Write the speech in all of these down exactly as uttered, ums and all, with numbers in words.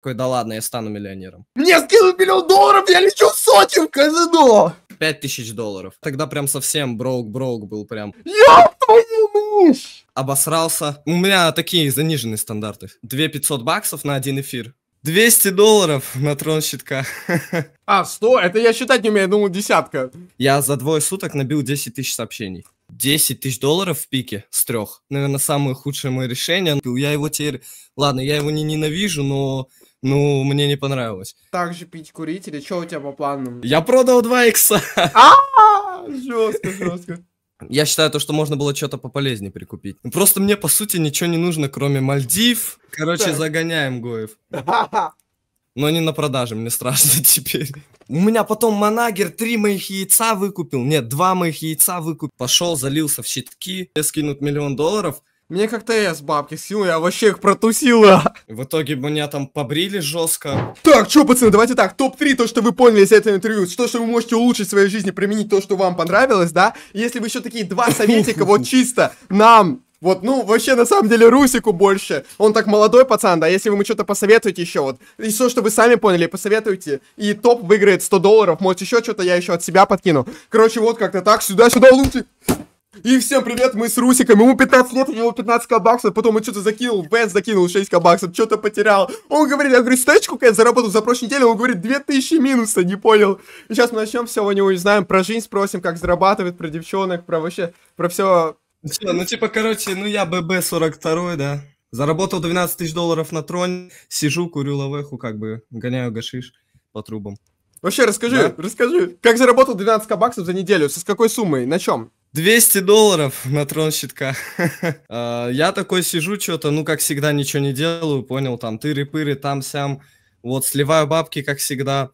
Такой, да ладно, я стану миллионером. Мне скинут миллион долларов, я лечу сотен в казино! Пять тысяч долларов. Тогда прям совсем броук-броук был прям. Ёб твою мышь! Обосрался. У меня такие заниженные стандарты. две тысячи пятьсот баксов на один эфир. двести долларов на трон щитка. А, сто? Это я считать не умею, я думал, десятка. Я за двое суток набил десять тысяч сообщений. десять тысяч долларов в пике с трех. Наверное, самое худшее мое решение. Я его теперь... Ладно, я его не ненавижу, но... Ну, мне не понравилось. Также пить, курить или что у тебя по плану? Я продал два икса. А-а-а! Жестко, жестко. Я считаю, то, что можно было что-то пополезнее прикупить. Просто мне, по сути, ничего не нужно, кроме Мальдив. Короче, загоняем Гоев. Но не на продаже, мне страшно теперь. У меня потом манагер три моих яйца выкупил. Нет, два моих яйца выкупил. Пошел, залился в щитки. Мне скинут миллион долларов. Мне как-то я с бабки скинул, я вообще их протусила. В итоге меня там побрили жестко. Так, что, пацаны, давайте так, топ три, то, что вы поняли из этого интервью, то, что вы можете улучшить в своей жизни, применить то, что вам понравилось, да? Если вы еще такие два советика, вот чисто нам... Вот, ну, вообще, на самом деле, Русику больше. Он так молодой пацан, да, если вы ему что-то посоветуете еще, вот. И все, что вы сами поняли, посоветуйте. И топ выиграет сто долларов, может, еще что-то я еще от себя подкину. Короче, вот как-то так, сюда-сюда, лучше. И всем привет, мы с Русиком. Ему пятнадцать лет, у него пятнадцать ка баксов, потом он что-то закинул, Венс закинул шесть ка баксов, что-то потерял. Он говорит, я говорю, стачку я заработал за прошлой неделе, он говорит, две тысячи минуса, не понял. И сейчас мы начнем, все, у него узнаем, про жизнь спросим, как зарабатывает, про девчонок, про вообще, про все. Все, ну типа, короче, ну я бэ бэ сорок два, да. Заработал двенадцать тысяч долларов на троне, сижу, курю лавеху, как бы, гоняю гашиш по трубам. Вообще, расскажи, да? расскажи, как заработал двенадцать ка баксов за неделю, с какой суммой, на чем? двести долларов на трон щитка. Я такой сижу, что-то, ну как всегда, ничего не делаю, понял, там тыры-пыры, там-сям, вот, сливаю бабки, как всегда.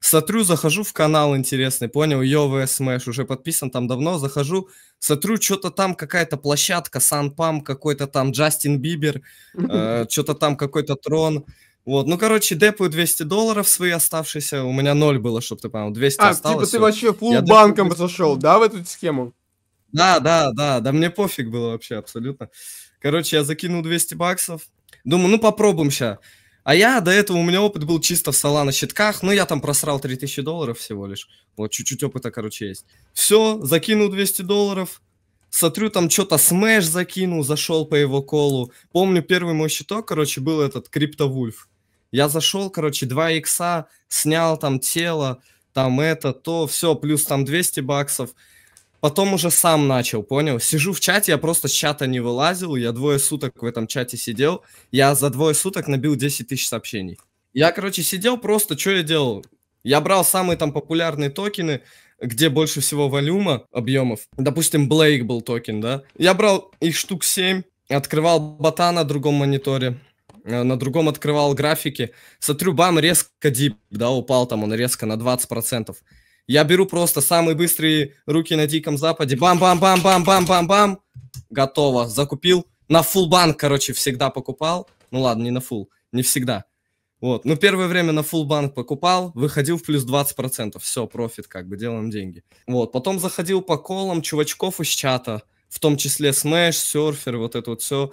Сотру, захожу в канал интересный, понял, ЙовСмэш, уже подписан там давно, захожу, сотру, что-то там какая-то площадка, Сан Пам, какой-то там Джастин Бибер, э, что-то там какой-то трон, вот, ну, короче, депую двести долларов свои оставшиеся, у меня ноль было, чтобы ты понял, двести а, осталось. А, типа ты все. Вообще фул банком депую... зашел, да, в эту схему? Да, да, да, да, мне пофиг было вообще абсолютно. Короче, я закинул двести баксов, думаю, ну, попробуем сейчас. А я до этого, у меня опыт был чисто в солана щитках, но я там просрал три тысячи долларов всего лишь. Вот, чуть-чуть опыта, короче, есть. Все, закинул двести долларов, смотрю, там что-то смэш закинул, зашел по его колу. Помню, первый мой щиток, короче, был этот, Crypto Wolf. Я зашел, короче, два икса, снял там тело, там это, то, все, плюс там двести баксов. Потом уже сам начал, понял? Сижу в чате, я просто с чата не вылазил, я двое суток в этом чате сидел, я за двое суток набил десять тысяч сообщений. Я, короче, сидел просто, что я делал? Я брал самые там популярные токены, где больше всего волюма, объемов. Допустим, Блейк был токен, да? Я брал их штук семь, открывал бота на другом мониторе, на другом открывал графики. Смотрю, бам, резко дип, да, упал там он резко на двадцать процентов. Я беру просто самые быстрые руки на Диком Западе. Бам-бам-бам-бам-бам-бам-бам. Готово. Закупил. На фулл банк, короче, всегда покупал. Ну ладно, не на фулл. Не всегда. Вот. Ну первое время на фулл банк покупал. Выходил в плюс двадцать процентов. Все, профит, как бы, делаем деньги. Вот. Потом заходил по колам чувачков из чата. В том числе Смэш, Surfer, вот это вот все.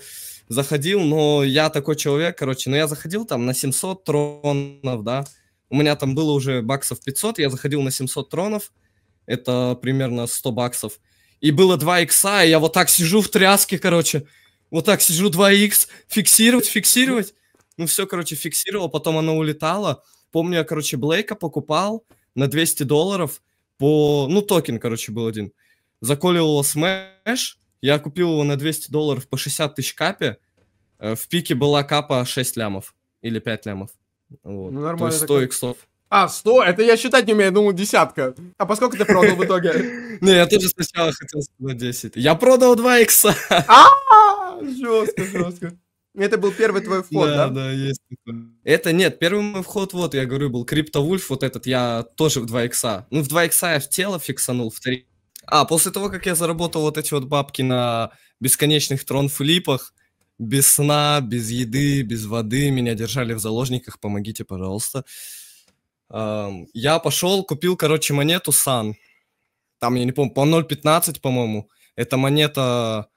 Заходил, но я такой человек, короче. Но я заходил там на семьсот тронов, да. У меня там было уже баксов пятьсот, я заходил на семьсот тронов, это примерно сто баксов. И было два икса, и я вот так сижу в тряске, короче, вот так сижу два икс, фиксировать, фиксировать. Ну все, короче, фиксировал, потом оно улетало. Помню, я, короче, Блейка покупал на двести долларов по... Ну, токен, короче, был один. Заколил его смэш, я купил его на двести долларов по шестьдесят тысяч капе. В пике была капа шесть лямов или пять лямов. Вот. Ну, то есть сто иксов. А, сто? Это я считать не умею, я думал, десятка. А поскольку ты продал в итоге? Не, я тоже сначала хотел сказать десять. Я продал два икса. А, жестко, жестко. Это был первый твой вход, да? Да, да, есть. Это нет, первый мой вход, вот, я говорю, был Crypto Wolf, вот этот, я тоже в два икса. Ну, в два икса я в тело фиксанул, в три. А, после того, как я заработал вот эти вот бабки на бесконечных трон-флипах, без сна, без еды, без воды. Меня держали в заложниках. Помогите, пожалуйста. Я пошел, купил, короче, монету Sun. Там, я не помню, по ноль пятнадцать, по-моему. Это монета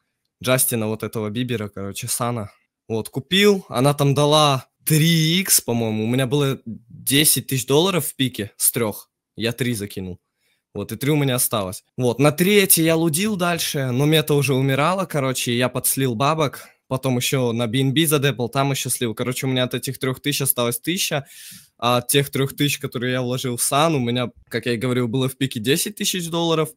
Джастина, вот этого Бибера, короче, Сана. Вот, купил. Она там дала три икс, по-моему. У меня было десять тысяч долларов в пике с трех. Я три закинул. Вот, и три у меня осталось. Вот, на третье я лудил дальше, но мета уже умирала, короче, я подслил бабок. Потом еще на би эн би задепал, там еще слил. Короче, у меня от этих трех тысяч осталось тысяча. А от тех трех тысяч, которые я вложил в Sun, у меня, как я и говорил, было в пике десять тысяч долларов.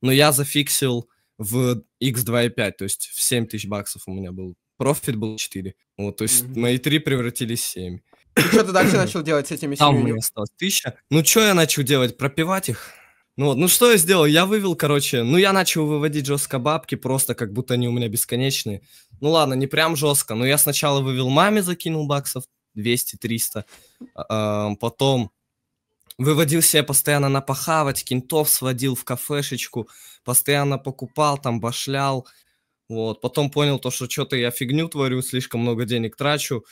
Но я зафиксил в икс два и пять, то есть в семь тысяч баксов у меня был. Профит был четыре. Вот, то есть mm-hmm. мои три превратились в семь. Что ты дальше начал делать с этими семью? Там у меня осталось тысяча. Ну, что я начал делать? Пропивать их? Ну вот, ну что я сделал? Я вывел, короче, ну я начал выводить жестко бабки, просто как будто они у меня бесконечные. Ну ладно, не прям жестко, но я сначала вывел маме, закинул баксов двести-триста, э, потом выводил себе постоянно на похавать, кентов сводил в кафешечку, постоянно покупал, там башлял, вот. Потом понял то, что что-то я фигню творю, слишком много денег трачу.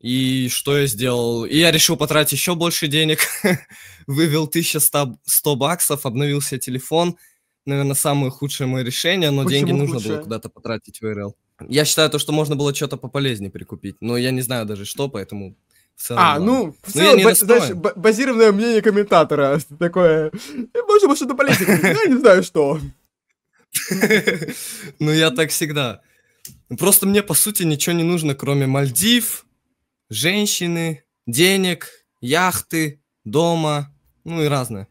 И что я сделал? И я решил потратить еще больше денег, вывел тысячу сто баксов, обновил себе телефон. Наверное, самое худшее мое решение, но почему деньги нужно худшее? Было куда-то потратить в ай эр эл. Я считаю, то, что можно было что-то пополезнее прикупить, но я не знаю даже что, поэтому... В целом, а, ладно. Ну, в целом, баз, знаешь, базированное мнение комментатора такое, можно было что-то полезнее, я не знаю что. Ну, я так всегда. Просто мне, по сути, ничего не нужно, кроме Мальдив, женщины, денег, яхты, дома, ну и разное.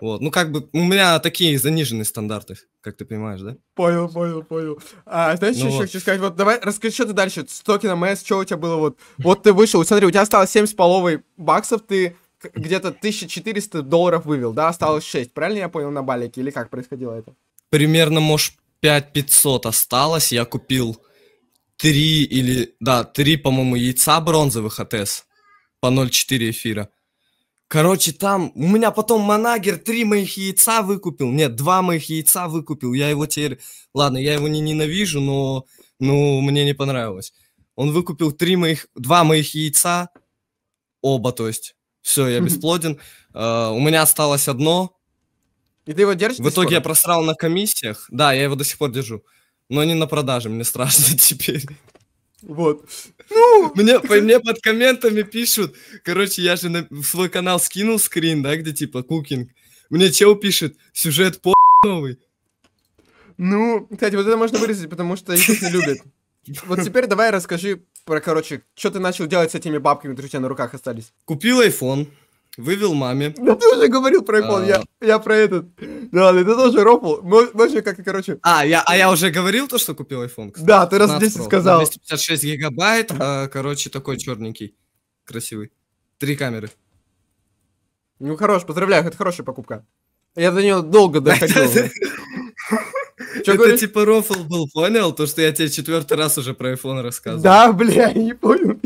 Вот, ну как бы у меня такие заниженные стандарты, как ты понимаешь, да? Понял, понял, понял. А знаешь, ну что вот. Еще хочу сказать? Вот давай, расскажи, что ты дальше с токеном эс, что у тебя было вот? Вот ты вышел, смотри, у тебя осталось семь с половиной баксов, ты где-то тысячу четыреста долларов вывел, да? Осталось шесть, правильно я понял, на балике? Или как происходило это? Примерно, может, пять тысяч пятьсот осталось, я купил... Три или, да, три, по-моему, яйца бронзовых от эс по ноль целых четыре эфира. Короче, там у меня потом манагер три моих яйца выкупил. Нет, два моих яйца выкупил. Я его теперь... Ладно, я его не ненавижу, но, но мне не понравилось. Он выкупил три моих... два моих яйца. Оба, то есть. Все, я бесплоден. У меня осталось одно. И ты его держишь? В итоге я просрал на комиссиях. Да, я его до сих пор держу. Но не на продаже, мне страшно теперь. Вот. Ну! Мне, по, мне под комментами пишут, короче, я же на, в свой канал скинул скрин, да, где типа кукинг. Мне чел пишет, сюжет по новый. Ну, кстати, вот это можно вырезать, потому что их не любят. Вот теперь давай расскажи про, короче, что ты начал делать с этими бабками, которые у тебя на руках остались. Купил айфон, вывел маме. Да ты уже говорил про айфон, а... я, я про этот. Да ладно, ты тоже ропал. Можно как-то, короче... А я, а я уже говорил то, что купил айфон, кстати. Да, ты раз здесь сказал. двести пятьдесят шесть гигабайт, а, короче, такой черненький, красивый. Три камеры. Ну, хорош, поздравляю, это хорошая покупка. Я до нее долго доходил. Это типа рофл был, понял? То, что я тебе четвертый раз уже про айфон рассказывал. Да, бля, я не понял.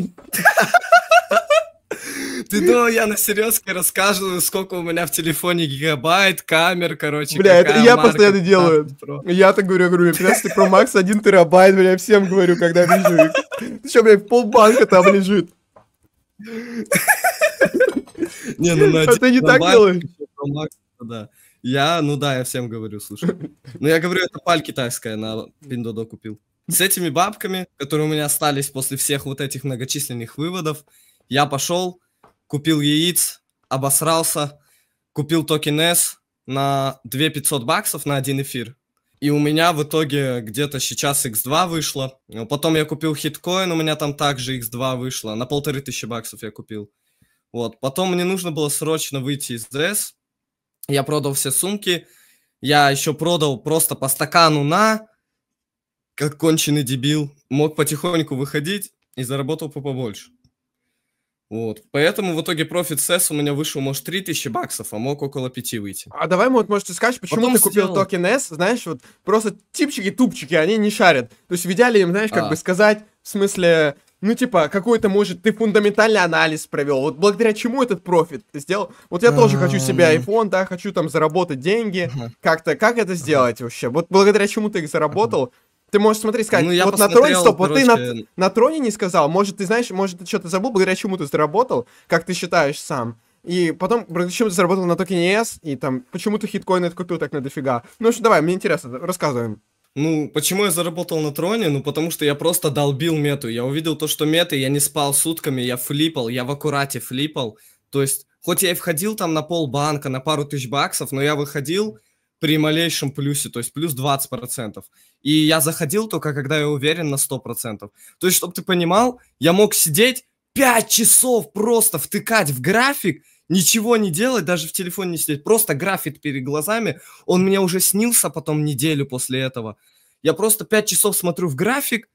Ты думал, я на серьезке расскажу, сколько у меня в телефоне гигабайт, камер, короче. Бля, это я постоянно делаю. Я так говорю, я говорю, пятнадцать Pro Max, один терабайт, бля, всем говорю, когда вижу их. Ты что, бля, полбанка там лежит. Не, ну на а ты не так делаешь? Pro Max, да. Я, ну да, я всем говорю, слушай. Ну я говорю, это паль китайская, на Пиндодо купил. С этими бабками, которые у меня остались после всех вот этих многочисленных выводов, я пошел... Купил яиц, обосрался, купил токен эс на две тысячи пятьсот баксов на один эфир. И у меня в итоге где-то сейчас икс два вышло. Потом я купил HitCoin, у меня там также икс два вышло. На полторы тысячи баксов я купил. Вот. Потом мне нужно было срочно выйти из ди эс. Я продал все сумки. Я еще продал просто по стакану на, как конченый дебил. Мог потихоньку выходить и заработал побольше. Вот, поэтому в итоге профит сэс у меня вышел, может, три тысячи баксов, а мог около пяти войти. А давай, вот, может, ты скажешь, почему Потом ты купил сделал... токен эс, знаешь, вот, просто типчики-тупчики, они не шарят. То есть в идеале им, знаешь, как а. бы сказать, в смысле, ну, типа, какой-то, может, ты фундаментальный анализ провел, вот благодаря чему этот профит ты сделал? Вот я а -а -а. тоже хочу себе айфон, да, хочу там заработать деньги, а -а -а. как-то, как это сделать а -а -а. вообще? Вот благодаря чему ты их заработал? А -а -а. Ты можешь, смотри, сказать, ну, я вот на троне, стоп, короче... вот ты на, на троне не сказал, может, ты знаешь, может, ты что-то забыл, благодаря чему ты заработал, как ты считаешь сам, и потом, благодаря чему ты заработал на токене эс, и там, почему ты HitCoin откупил так на дофига. Ну что, давай, мне интересно, рассказываем. Ну, почему я заработал на троне? Ну, потому что я просто долбил мету. Я увидел то, что меты, я не спал сутками, я флипал, я в аккурате флипал. То есть, хоть я и входил там на полбанка, на пару тысяч баксов, но я выходил при малейшем плюсе, то есть плюс двадцать процентов. И я заходил только, когда я уверен на сто процентов. То есть, чтобы ты понимал, я мог сидеть пять часов просто втыкать в график, ничего не делать, даже в телефоне не сидеть. Просто график перед глазами. Он мне уже снился потом неделю после этого. Я просто пять часов смотрю в график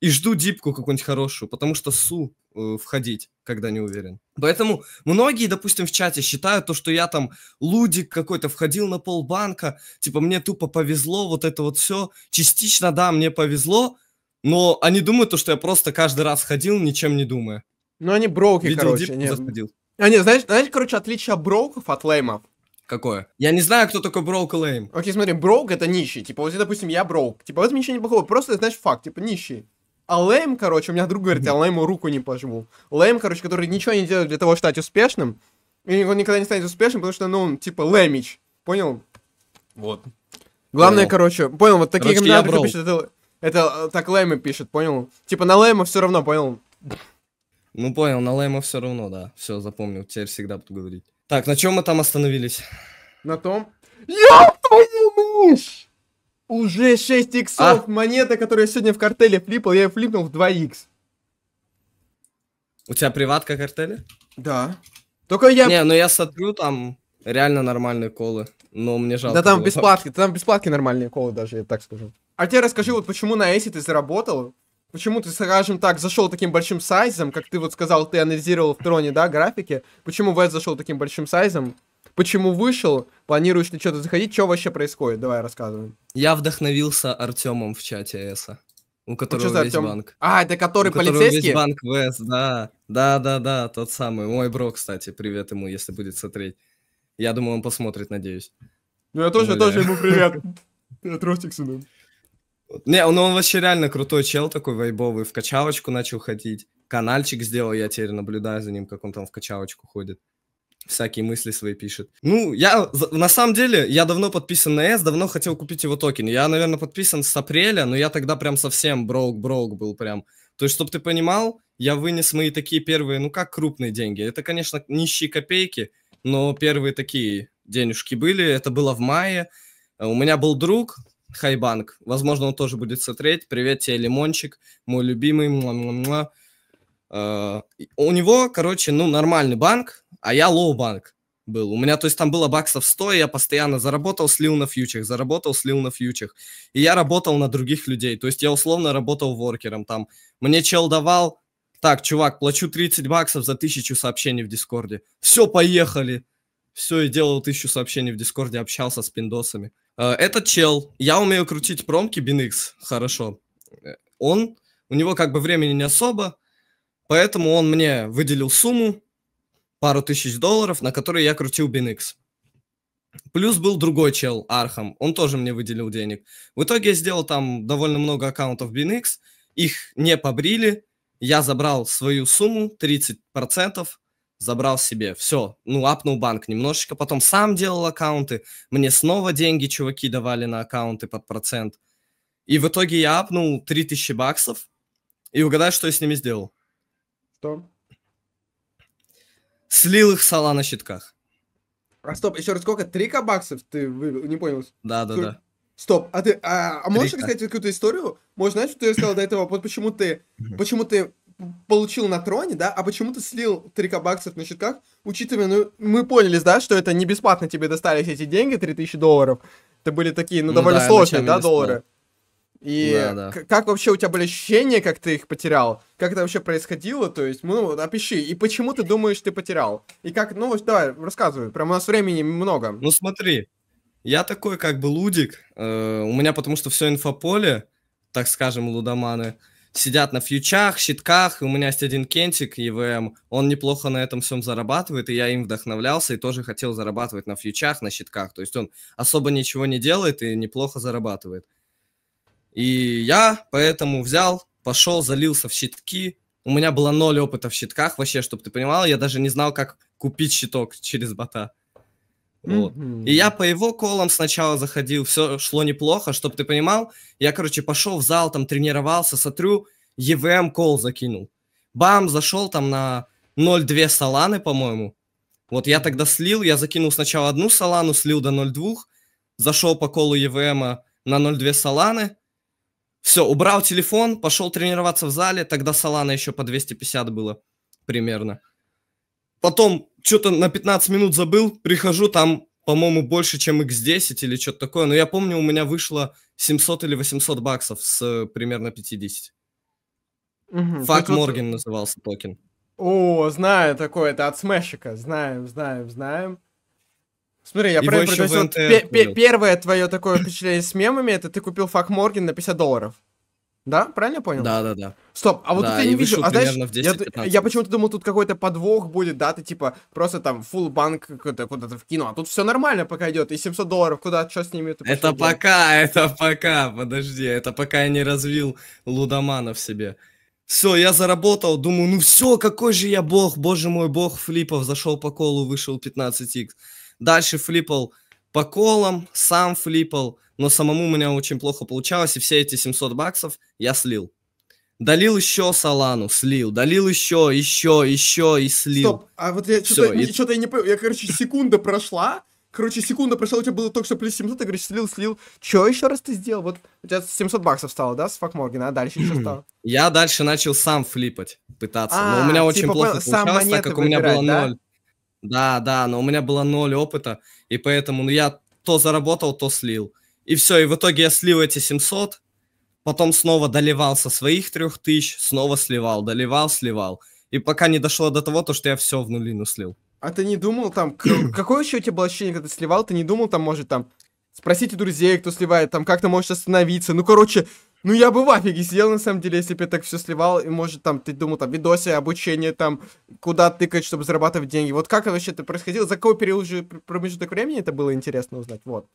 и жду дипку какую-нибудь хорошую, потому что су э, входить, когда не уверен. Поэтому многие, допустим, в чате считают то, что я там лудик какой-то, входил на полбанка, типа мне тупо повезло, вот это вот все. Частично, да, мне повезло, но они думают то, что я просто каждый раз ходил, ничем не думая. Ну они броуки, видел, короче. Видел дипку, заходил. А нет, знаешь, знаешь, короче, отличие броуков от леймов. Какое? Я не знаю, кто такой броук и лейм. Окей, смотри, броук — это нищий. Типа, вот, допустим, я броук. Типа, вот ничего не плохого, просто, знаешь, факт, типа, нищий. А лейм, короче, у меня друг говорит, я лейму руку не пожму. Лейм, короче, который ничего не делает для того, чтобы стать успешным. И он никогда не станет успешным, потому что, ну, он, типа, лэмич. Понял? Вот. Главное, понял. короче, понял, вот такие комментаторы пишут, это, это так леймы пишут, понял? Типа, на лейма все равно, понял? Ну понял, на лейма все равно, да. Все, запомнил, теперь всегда буду говорить. Так, на чем мы там остановились? На том. Ёб твою мышь! Уже шесть иксов. А? Монета, которую я сегодня в картеле флипал, я ее флипнул в два икс. У тебя приватка картеля? Да. Только я... Не, ну я сотру там реально нормальные колы, но мне жалко. Да там было. бесплатки, там бесплатки нормальные колы даже, я так скажу. А тебе расскажи, вот почему на эйсе ты заработал? Почему ты, скажем так, зашел таким большим сайзом, как ты вот сказал, ты анализировал в троне, да, графики? Почему Вэт зашел таким большим сайзом? Почему вышел? Планируешь ли что-то заходить? Что вообще происходит? Давай рассказывай. Я вдохновился Артемом в чате ЭСа, у которого ну, весь Артём? банк. А, это который у полицейский? Весь банк ВС, да. Да-да-да, тот самый. Мой бро, кстати, привет ему, если будет смотреть. Я думаю, он посмотрит, надеюсь. Ну, я тоже, тоже ему привет. От Ростикса. Не, ну он вообще реально крутой чел такой вайбовый, в качалочку начал ходить, канальчик сделал, я теперь наблюдаю за ним, как он там в качалочку ходит, всякие мысли свои пишет. Ну, я, на самом деле, я давно подписан на ЭС, давно хотел купить его токен, я, наверное, подписан с апреля, но я тогда прям совсем броук-броук был прям, то есть, чтобы ты понимал, я вынес мои такие первые, ну как крупные деньги, это, конечно, нищие копейки, но первые такие денежки были, это было в мае, у меня был друг... Хайбанк. Возможно, он тоже будет смотреть. Привет тебе, Лимончик, мой любимый. Муа-муа-муа. Э-э- у него, короче, ну, нормальный банк, а я лоу-банк был. У меня, то есть, там было баксов сто, и я постоянно заработал, слил на фьючах, заработал, слил на фьючах. И я работал на других людей. То есть, я условно работал воркером там. Мне чел давал, так, чувак, плачу тридцать баксов за тысячу сообщений в Дискорде. Все, поехали. Все, и делал тысячу сообщений в Дискорде, общался с пиндосами. Этот чел, я умею крутить промки бин икс хорошо, он, у него как бы времени не особо, поэтому он мне выделил сумму, пару тысяч долларов, на которые я крутил бин икс. Плюс был другой чел, Архам, он тоже мне выделил денег. В итоге я сделал там довольно много аккаунтов бин икс, их не побрили, я забрал свою сумму, тридцать процентов. Забрал себе, все, ну, апнул банк немножечко, потом сам делал аккаунты, мне снова деньги чуваки давали на аккаунты под процент, и в итоге я апнул три тысячи баксов, и угадай, что я с ними сделал? Что? Слил их сола на щитках. А стоп, еще раз, сколько? три ка баксов ты вывел? Не понял. Да-да-да. Стоп, а ты, а, а можешь рассказать какую-то историю? Может, знаешь, что я сказал до этого, вот почему ты, почему ты... получил на троне, да, а почему ты слил три ка баксов на щитках, учитывая, ну, мы поняли, да, что это не бесплатно тебе достались эти деньги, три тысячи долларов, это были такие, ну, ну довольно да, сложные, да, доллары, и да, да. Как вообще у тебя были ощущения, как ты их потерял, как это вообще происходило, то есть, ну, опиши, и почему ты думаешь, ты потерял, и как, ну, давай, рассказывай, прям у нас времени много. Ну, смотри, я такой, как бы, лудик, э, у меня, потому что все инфополе, так скажем, лудоманы, сидят на фьючах, щитках, и у меня есть один кентик, и ви эм, он неплохо на этом всем зарабатывает, и я им вдохновлялся, и тоже хотел зарабатывать на фьючах, на щитках, то есть он особо ничего не делает и неплохо зарабатывает. И я поэтому взял, пошел, залился в щитки, у меня было ноль опыта в щитках, вообще, чтобы ты понимал, я даже не знал, как купить щиток через бота. Вот. Mm-hmm. И я по его колам сначала заходил, все шло неплохо, чтобы ты понимал. Я, короче, пошел в зал, там тренировался, смотрю, и ви эм кол закинул. Бам, зашел там на ноль целых две десятых соланы, по-моему. Вот я тогда слил, я закинул сначала одну солану, слил до ноль целых двух десятых, зашел по колу и ви эм на ноль целых две десятых соланы. Все, убрал телефон, пошел тренироваться в зале, тогда солана еще по двести пятьдесят было примерно. Потом что-то на пятнадцать минут забыл, прихожу, там, по-моему, больше, чем икс десять или что-то такое. Но я помню, у меня вышло семьсот или восемьсот баксов с примерно пятидесяти. Угу, Фак Морген назывался токен. О, знаю такое, это от Смэшика. Знаем, знаем, знаем. Смотри, я правильно произнесу. Первое твое такое впечатление с мемами, это ты купил Фак Морген на пятьдесят долларов. Да? Правильно понял? Да, да, да. Стоп, а вот да, это я не вижу, а знаешь, я, я почему-то думал, тут какой-то подвох будет, да, ты типа просто там фулл банк куда-то вкинул, а тут все нормально пока идет, и семьсот долларов куда-то, что с ними? Это пока, это пока, подожди, это пока я не развил лудомана в себе. Все, я заработал, думаю, ну все, какой же я бог, боже мой, бог флипов, зашел по колу, вышел пятнадцать икс. Дальше флипал по колам, сам флипал. Но самому у меня очень плохо получалось, и все эти семьсот баксов я слил. Долил еще солану, слил, долил еще, еще, еще и слил. Стоп, а вот я что-то и... что я не понял, я, короче, секунда прошла, короче, секунда прошла, у тебя было только что плюс семьсот, ты, короче, слил, слил. Че еще раз ты сделал? Вот у тебя семьсот баксов стало, да, с Фак Моргена, а дальше что стало? Я дальше начал сам флипать, пытаться, а, но у меня типа очень плохо получалось, так как выбирать, у меня было ноль. Да? Да, да, но у меня было ноль опыта, и поэтому ну, я то заработал, то слил. И все, и в итоге я слил эти семьсот, потом снова доливал со своих трёх тысяч, снова сливал, доливал, сливал. И пока не дошло до того, то, что я все в нулину слил. А ты не думал там, какое еще у тебя было ощущение, когда ты сливал, ты не думал там, может, там, спросите друзей, кто сливает, там, как ты можешь остановиться, ну, короче, ну, я бы в афиге сидел, на самом деле, если бы я так все сливал, и, может, там, ты думал, там, видосы, обучение, там, куда тыкать, чтобы зарабатывать деньги, вот как вообще это происходило, за какой период же промежуток времени это было интересно узнать, вот.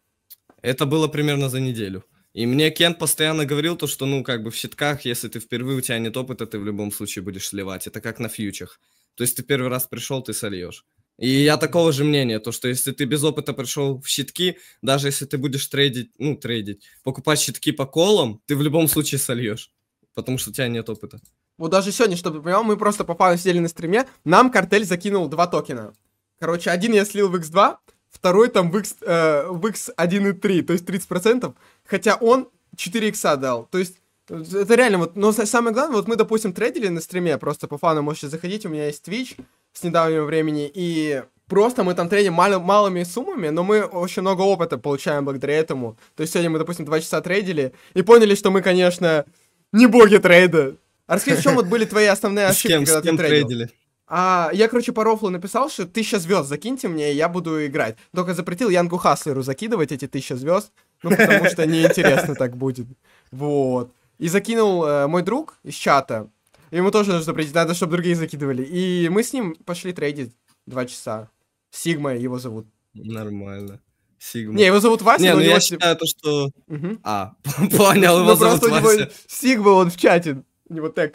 Это было примерно за неделю. И мне Кен постоянно говорил то, что, ну, как бы в щитках, если ты впервые, у тебя нет опыта, ты в любом случае будешь сливать. Это как на фьючах. То есть ты первый раз пришел, ты сольешь. И я такого же мнения, то, что если ты без опыта пришел в щитки, даже если ты будешь трейдить, ну, трейдить, покупать щитки по колам, ты в любом случае сольешь, потому что у тебя нет опыта. Вот даже сегодня, чтобы ты понимал, мы просто попали, сидели на стриме, нам картель закинул два токена. Короче, один я слил в икс два, второй там в икс один и три, то есть тридцать процентов, хотя он четыре икса дал, то есть это реально, вот, но самое главное, вот мы, допустим, трейдили на стриме, просто по фану можете заходить, у меня есть Twitch с недавнего времени, и просто мы там трейдим мал, малыми суммами, но мы очень много опыта получаем благодаря этому, то есть сегодня мы, допустим, два часа трейдили, и поняли, что мы, конечно, не боги трейда. А расскажи, в чем вот были твои основные ошибки, когда ты трейдил? А, я, короче, по рофлу написал, что тысяча звезд закиньте мне, и я буду играть. Только запретил Янгу Хаслеру закидывать эти тысяча звезд, ну, потому что неинтересно так будет. Вот. И закинул э, мой друг из чата. Ему тоже нужно запретить, надо, чтобы другие закидывали. И мы с ним пошли трейдить два часа. Сигма его зовут. Нормально. Сигма. Не, его зовут Вася. Не, ну я него... считаю, то, что... Угу. А, понял, его зовут Вася. Сигма, он в чате. У него так.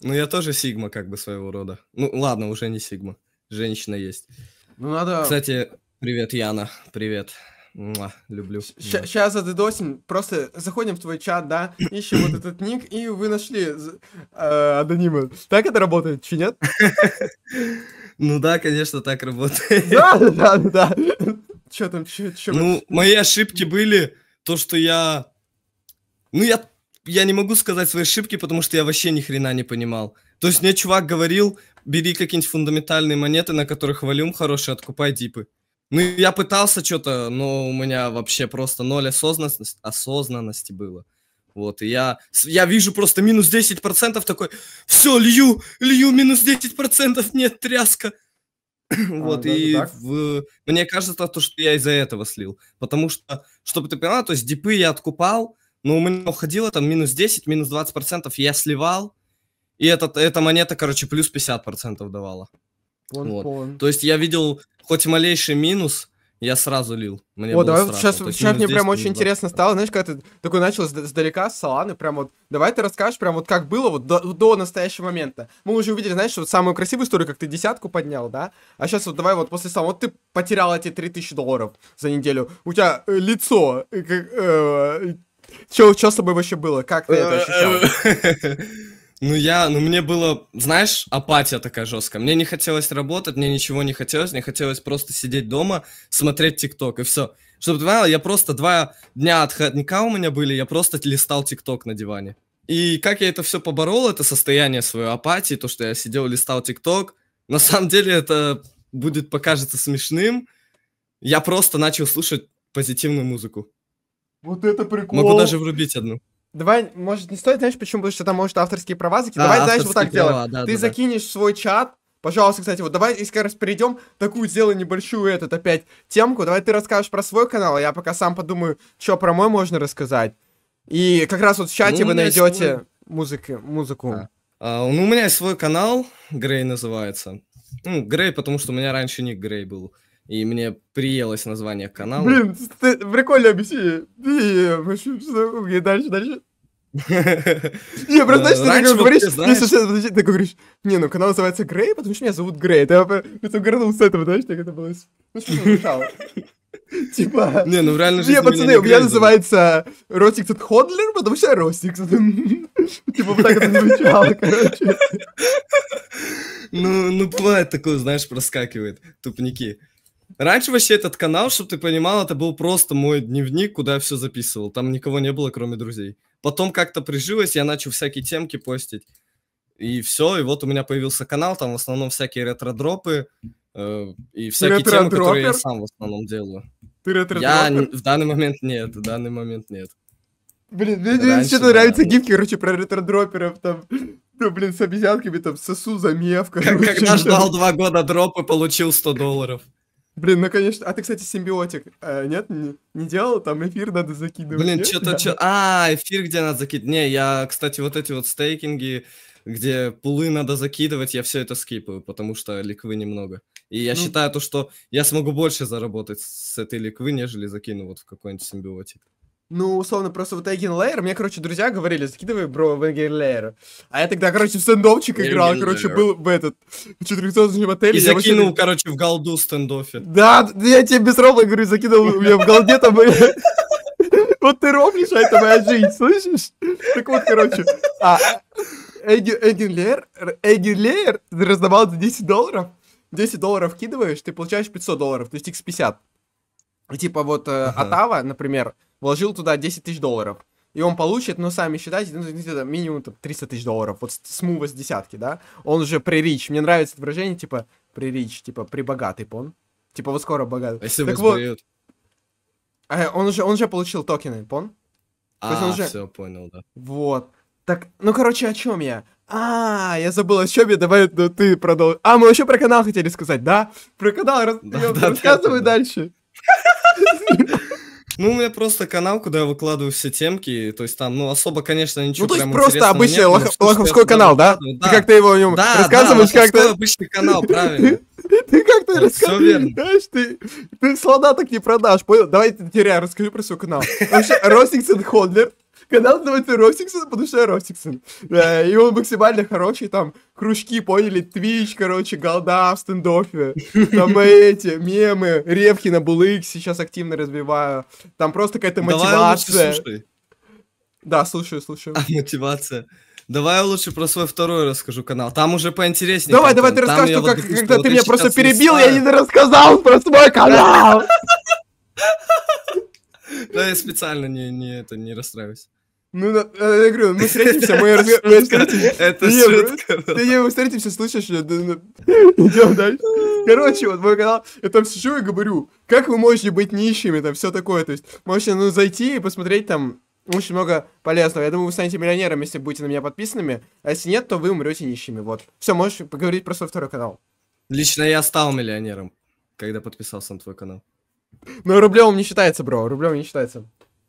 Ну, я тоже Сигма, как бы, своего рода. Ну, ладно, уже не Сигма. Женщина есть. Ну, надо... Кстати, привет, Яна. Привет. Муа, люблю. Сейчас задедосим. Просто заходим в твой чат, да, ищем вот этот ник, и вы нашли анонимы. Так это работает, че нет? Ну да, конечно, так работает. Да, да, да. Че там, че? Ну, мои ошибки были то, что я... Ну, я... Я не могу сказать свои ошибки, потому что я вообще ни хрена не понимал. То есть мне чувак говорил, бери какие-нибудь фундаментальные монеты, на которых волюм хороший, откупай дипы. Ну, я пытался что-то, но у меня вообще просто ноль осознанности, осознанности было. Вот, и я, я вижу просто минус десять процентов такой, все, лью, лью, минус десять процентов, нет, тряска. Вот, и мне кажется, то, что я из-за этого слил. Потому что, чтобы ты поняла, то есть дипы я откупал, но у меня уходило там минус десять, минус двадцать процентов, я сливал, и этот, эта монета, короче, плюс пятьдесят процентов давала. Вон, вот. Вон. То есть я видел хоть малейший минус, Я сразу лил. Мне О, было давай вот сейчас, сейчас мне прям очень интересно стало, стало, знаешь, когда ты такой начал сдалека, с Соланы, прям вот, давай ты расскажешь прям вот как было вот до, до настоящего момента. Мы уже увидели, знаешь, вот самую красивую историю, как ты десятку поднял, да? А сейчас вот давай вот после Соланы, вот ты потерял эти три тысячи долларов за неделю, у тебя э, лицо, э, э, э, что с тобой вообще было, как ты это ощущал? Ну я, ну мне было, знаешь, апатия такая жесткая. Мне не хотелось работать, мне ничего не хотелось, мне хотелось просто сидеть дома, смотреть ТикТок и все. Чтобы ты понимал, я просто два дня отходника у меня были, я просто листал ТикТок на диване. И как я это все поборол, это состояние своей апатии, то, что я сидел, листал ТикТок. На самом деле это будет покажется смешным. Я просто начал слушать позитивную музыку. Вот это прикол. Могу даже врубить одну. Давай, может, не стоит, знаешь, почему? Потому что там, может, авторские права закинуть. А, давай, знаешь, вот так делаем. Да, ты да, закинешь да. свой чат. Пожалуйста, кстати, вот давай, если раз перейдем, такую сделай небольшую этот опять темку. Давай ты расскажешь про свой канал, а я пока сам подумаю, что про мой можно рассказать. И как раз вот в чате ну, вы найдете свой... музыки, музыку. Да. А, ну, у меня есть свой канал, Грей называется. Ну, Грей, потому что у меня раньше ник Грей был. И мне приелось название канала. Блин, ты прикольно объясни. И дальше, дальше. Не, просто знаешь, ты говоришь, ты говоришь, не, ну канал называется Грей, потому что меня зовут Грей. Ты угорнулся с этого, знаешь, так это было. Ну что ты мешало? Типа... Не, ну реально же... Не, пацаны, у меня называется Ростикс от Ходлер, потому что я Ростикс. Типа вот так это звучало, короче. Ну, ну, бывает такое, знаешь, проскакивает, тупники. Раньше вообще этот канал, чтобы ты понимал, это был просто мой дневник, куда я все записывал. Там никого не было, кроме друзей. Потом как-то прижилось, я начал всякие темки постить. И все, и вот у меня появился канал, там в основном всякие ретро-дропы э, и всякие темы, которые я сам в основном делаю. Ты ретро-дропер? Я в данный момент нет, в данный момент нет. Блин, мне что-то нравятся гифки, короче, про ретро-дроперов там... Ну, блин, с обезьянками там сосу замев, короче. Когда ждал два года дропа, получил сто долларов. Блин, ну конечно. А ты, кстати, симбиотик. А, нет, не, не делал? Там эфир надо закидывать. Блин, что-то... Чё... А, эфир где надо закидывать? Не, я, кстати, вот эти вот стейкинги, где пулы надо закидывать, я все это скипаю, потому что ликвы немного. И я ну... считаю то, что я смогу больше заработать с этой ликвы, нежели закину вот в какой-нибудь симбиотик. Ну, условно, просто вот EigenLayer, мне, короче, друзья говорили, закидывай, бро, в EigenLayer. А я тогда, короче, в стендовчик играл, короче, был в этот, в четырехзвездочном отеле. И закинул, вообще... короче, в голду в стендофе. Да, я тебе без ровно говорю, закинул, у меня в голде там... Вот ты ровнишь, а это моя жизнь, слышишь? Так вот, короче, а EigenLayer раздавал за десять долларов, десять долларов кидываешь, ты получаешь пятьсот долларов, то есть икс пятьдесят. Типа вот Атава, например... Вложил туда десять тысяч долларов. И он получит, ну, сами считайте, ну, где-то минимум там, триста тысяч долларов. Вот с мува с десятки, да? Он уже пририч. Мне нравится это выражение, типа, пририч, типа, прибогатый, пон. Типа, вот скоро богатый. Если так вот, а, он, уже, он уже получил токены, пон. А, уже... все, понял, да. Вот. Так, ну, короче, о чем я? А, я забыл, о чем я, давай, ну, ты продолжи. А, мы вообще про канал хотели сказать, да? Про канал, рас... да, да, рассказывай да, да, дальше. Ну, у меня просто канал, куда я выкладываю все темки, то есть там, ну, особо, конечно, ничего прям интересного. Ну, то есть просто обычный нет, лох... что, лоховской канал, да? Да. Ты как-то его о нем да, рассказываешь, да, как-то... обычный канал, правильно. Ты как-то рассказываешь, ты слона так не продашь, понял? Давай, Теря, расскажи про свой канал. Вообще, Ростиксон Ходлер. Канал называется Ростиксон, потому что я Ростиксон. И он максимально хороший, там, кружки, поняли, Твич, короче, голда в стендофе. Там эти, мемы, ревки на Булык сейчас активно развиваю. Там просто какая-то мотивация. Давай лучше слушай. Да, слушаю, слушаю. А, мотивация. Давай я лучше про свой второй расскажу канал. Там уже поинтереснее. Давай, давай ты расскажешь, как, вот, когда ты меня просто перебил, я не рассказал про свой канал. Да, я специально не, не, это, не расстраиваюсь. Ну, я говорю, мы встретимся, мы встретимся. Это шутка. Ты не встретимся, слышишь? Идем дальше. Короче, вот мой канал, я там сижу и говорю, как вы можете быть нищими, там все такое. То есть, можете, ну, зайти и посмотреть там очень много полезного. Я думаю, вы станете миллионером, если будете на меня подписанными. А если нет, то вы умрете нищими, вот. Все, можешь поговорить про свой второй канал. Лично я стал миллионером, когда подписался на твой канал. Ну, рублевым не считается, бро, рублевым не считается.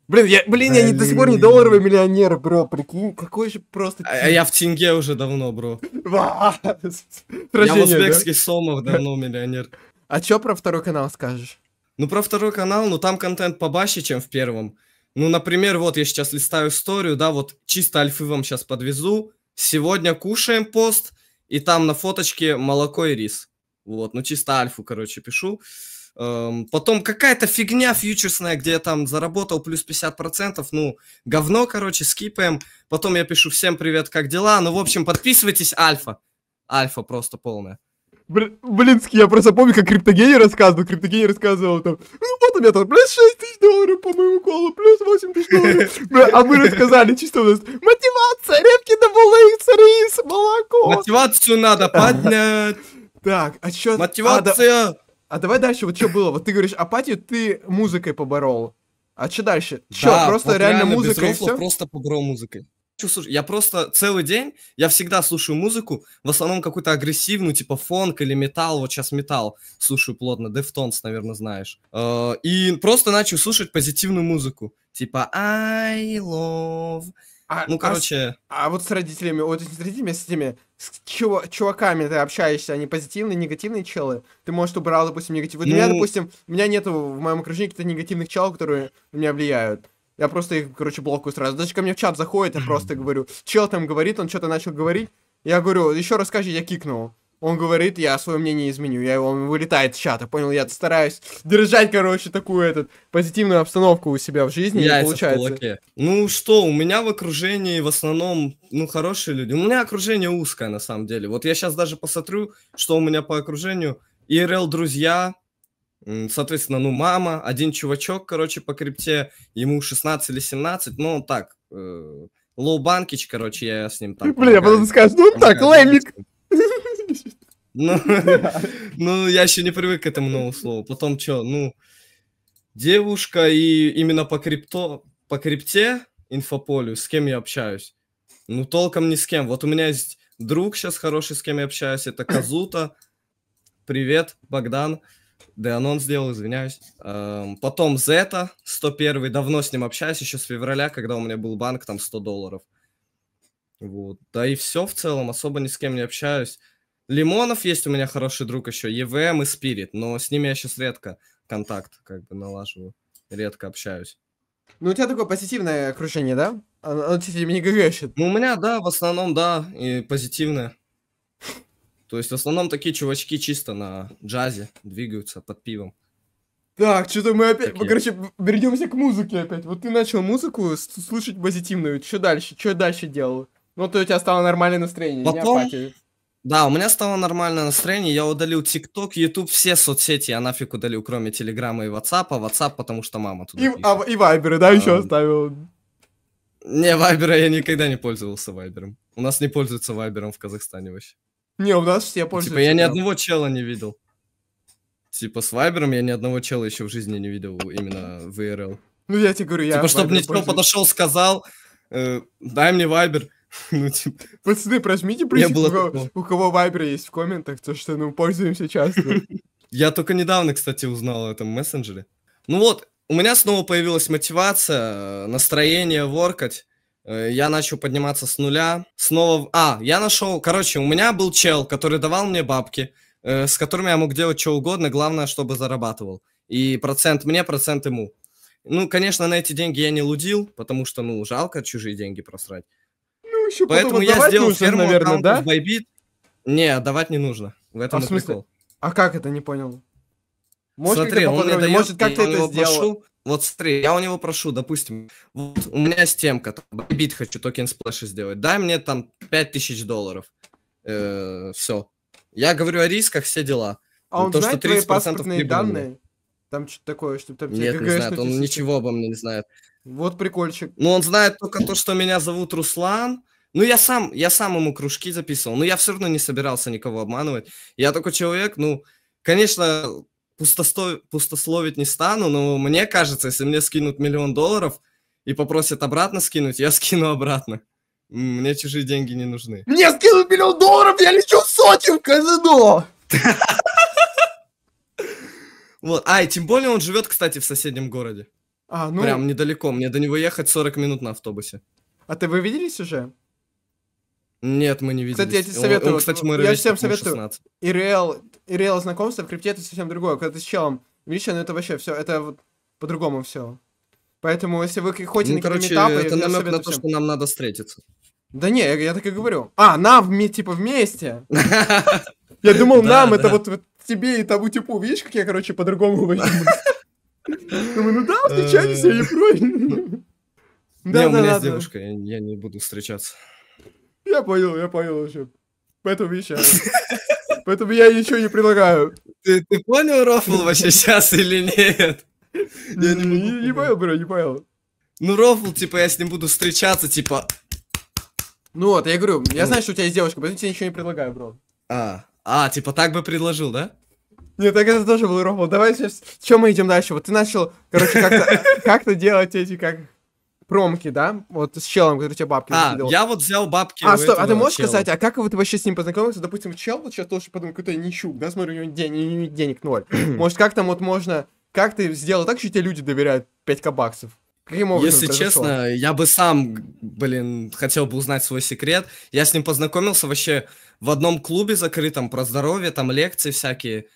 Блин, я, блин, я не, до сих пор не долларовый миллионер, бро, прикинь, какой же просто... А я в тенге уже давно, бро. Я в узбекских сомах давно миллионер. А чё про второй канал скажешь? Ну, про второй канал, ну, там контент побаще, чем в первом. Ну, например, вот я сейчас листаю историю, да, вот чисто альфы вам сейчас подвезу. Сегодня кушаем пост, и там на фоточке молоко и рис. Вот, ну, чисто альфу, короче, пишу. Эм, потом какая-то фигня фьючерсная, где я там заработал плюс пятьдесят процентов, ну, говно, короче, скипаем. Потом я пишу всем привет, как дела? Ну, в общем, подписывайтесь, альфа. Альфа просто полная. Блин, я просто помню, как Криптогений рассказывал. Криптогений рассказывал там, ну вот у меня там плюс шесть тысяч долларов по моему колу, плюс восемь тысяч долларов. А мы рассказали, чисто у нас мотивация, репки даблэйкс, рис, молоко. Мотивацию надо поднять. Так, а что? Мотивация. А давай дальше, вот что было? Вот ты говоришь, апатию ты музыкой поборол. А что дальше? Что, просто реально музыкой и все? Просто поборол музыкой. Я просто целый день, я всегда слушаю музыку, в основном какую-то агрессивную, типа фонк или металл, вот сейчас металл слушаю плотно, Дефтонс, наверное, знаешь. И просто начал слушать позитивную музыку, типа I love... А, ну, короче... А, а вот с родителями, вот с родителями, с этими с чув чуваками ты общаешься, они позитивные, негативные челы? Ты, может, убрал, допустим, негатив? Вот ну... у меня, допустим, у меня нету в моем окружении каких-то негативных челов, которые на меня влияют. Я просто их, короче, блокую сразу. Даже ко мне в чат заходит, я просто говорю, чел там говорит, он что-то начал говорить. Я говорю, еще раз скажи, я кикнул. Он говорит, я свое мнение изменю. Я его, он вылетает с чата, понял? Я стараюсь держать, короче, такую этот, позитивную обстановку у себя в жизни. Яйца не получается. Ну что, у меня в окружении в основном, ну, хорошие люди. У меня окружение узкое, на самом деле. Вот я сейчас даже посмотрю, что у меня по окружению. ай эр эл друзья... Соответственно, ну, мама, один чувачок, короче, по крипте, ему шестнадцать или семнадцать, ну, он так, э, лоу-банкич, короче, я с ним там... Блин, я потом скажу, ну, так, лэмик. Ну, я еще не привык к этому новому слову. Потом, что, ну, девушка и именно по крипто, по крипте, инфополю, с кем я общаюсь? Ну, толком ни с кем. Вот у меня есть друг сейчас хороший, с кем я общаюсь, это Казута. Привет, Богдан. Да, анонс сделал, извиняюсь. Потом Зета, сто первый, давно с ним общаюсь, еще с февраля, когда у меня был банк, там сто долларов. Вот, да и все в целом, особо ни с кем не общаюсь. Лимонов есть у меня хороший друг еще, и ви эм и Спирит, но с ними я сейчас редко контакт как бы налаживаю, редко общаюсь. Ну, у тебя такое позитивное окружение, да? Оно тебе не грешит. Ну, у меня, да, в основном, да, и позитивное. То есть в основном такие чувачки чисто на джазе двигаются под пивом. Так, что-то мы опять... Такие. Короче, вернемся к музыке опять. Вот ты начал музыку слушать позитивную. Что дальше? Что дальше делал? Ну, то у тебя стало нормальное настроение. Потом... Да, у меня стало нормальное настроение. Я удалил ТикТок, Ютуб, все соцсети. Я нафиг удалил, кроме Телеграма и Ватсапа. Ватсап, потому что мама туда пишет. А, и Вайберы, да, а, еще оставил? Не, Вайбера я никогда не пользовался Вайбером. У нас не пользуются Вайбером в Казахстане вообще. Не, у нас все пользуются. Типа я ни одного чела не видел. Типа с Вайбером я ни одного чела еще в жизни не видел именно в ай эр эл. Ну я тебе говорю, я... Типа чтобы никто подошел, сказал, э, дай мне Вайбер. Ну типа... Пацаны, прожмите, прожмите, у кого Вайбер есть в комментах, то что, ну, пользуемся часто. Я только недавно, кстати, узнал о этом мессенджере. Ну вот, у меня снова появилась мотивация, настроение воркать. Я начал подниматься с нуля, снова... А, я нашел... Короче, у меня был чел, который давал мне бабки, э, с которыми я мог делать что угодно, главное, чтобы зарабатывал. И процент мне, процент ему. Ну, конечно, на эти деньги я не лудил, потому что, ну, жалко чужие деньги просрать. Ну, еще поэтому я сделал нужно, ферму, наверное, аккаунт, да? В Bybit. Не, давать не нужно. В этом а и прикол. А как это? Не понял. Может, смотри, как он мне дает, может, как ты это сделал? Вот смотри, я у него прошу, допустим, вот у меня есть темка, Bybit хочу токен сплэша сделать, дай мне там пять тысяч долларов, э, все. Я говорю о рисках, все дела. А он то, знает что тридцать процентов твои паспортные данные? Там что-то такое, что там... Нет, не знает, он ничего обо мне не знает. Вот прикольчик. Ну, он знает только то, что меня зовут Руслан. Ну, я сам, я сам ему кружки записывал, но я все равно не собирался никого обманывать. Я такой человек, ну, конечно... Пустосто... пустословить не стану, но мне кажется, если мне скинут миллион долларов и попросят обратно скинуть, я скину обратно. Мне чужие деньги не нужны. Мне скинут миллион долларов, я лечу в Сочи в казино! Вот, а, и тем более он живет, кстати, в соседнем городе. А, ну... Прям недалеко, мне до него ехать сорок минут на автобусе. А ты вы виделись уже? Нет, мы не виделись. Кстати, я тебе советую. Он, он, кстати, мой я всем советую. ай эр эл, ай эр эл знакомство в крипте это совсем другое. Когда ты с челом Видишь, ну это вообще все, это вот по-другому все. Поэтому, если вы ходите ну, на короче, метапы, это намек на то, всем. Что нам надо встретиться. Да не, я, я так и говорю. А, нам, типа, вместе. Я думал, нам, это вот тебе и тому типу. Видишь, как я, короче, по-другому возьму. Думаю, ну да, встречаемся, я против. Да, у меня с девушкой, я не буду встречаться. Я понял, я понял вообще. Поэтому еще. Поэтому я ничего не предлагаю. Ты понял, Рофл, вообще сейчас или нет? Я не понял, бро, не понял. Ну, Рофл, типа, я с ним буду встречаться, типа... Ну вот, я говорю, я знаю, что у тебя есть девушка, поэтому тебе ничего не предлагаю, бро. А, а, типа, так бы предложил, да? Нет, так это тоже был Рофл. Давай сейчас... Чем мы идем дальше? Вот ты начал, короче, как-то делать эти, как... Промки, да? Вот с челом, который тебе бабки а, накидал. Я вот взял бабки. А, стоп, а ты можешь чела. сказать, а как вот ты вообще с ним познакомился? Допустим, чел, вот сейчас тоже подумал, какой-то нищук, да, смотри, у него денег, денег ноль. Может, как там вот можно... Как ты сделал так, что тебе люди доверяют пять кабаксов? Каким образом Если произошло? Честно, я бы сам, блин, хотел бы узнать свой секрет. Я с ним познакомился вообще в одном клубе закрытом про здоровье, там лекции всякие,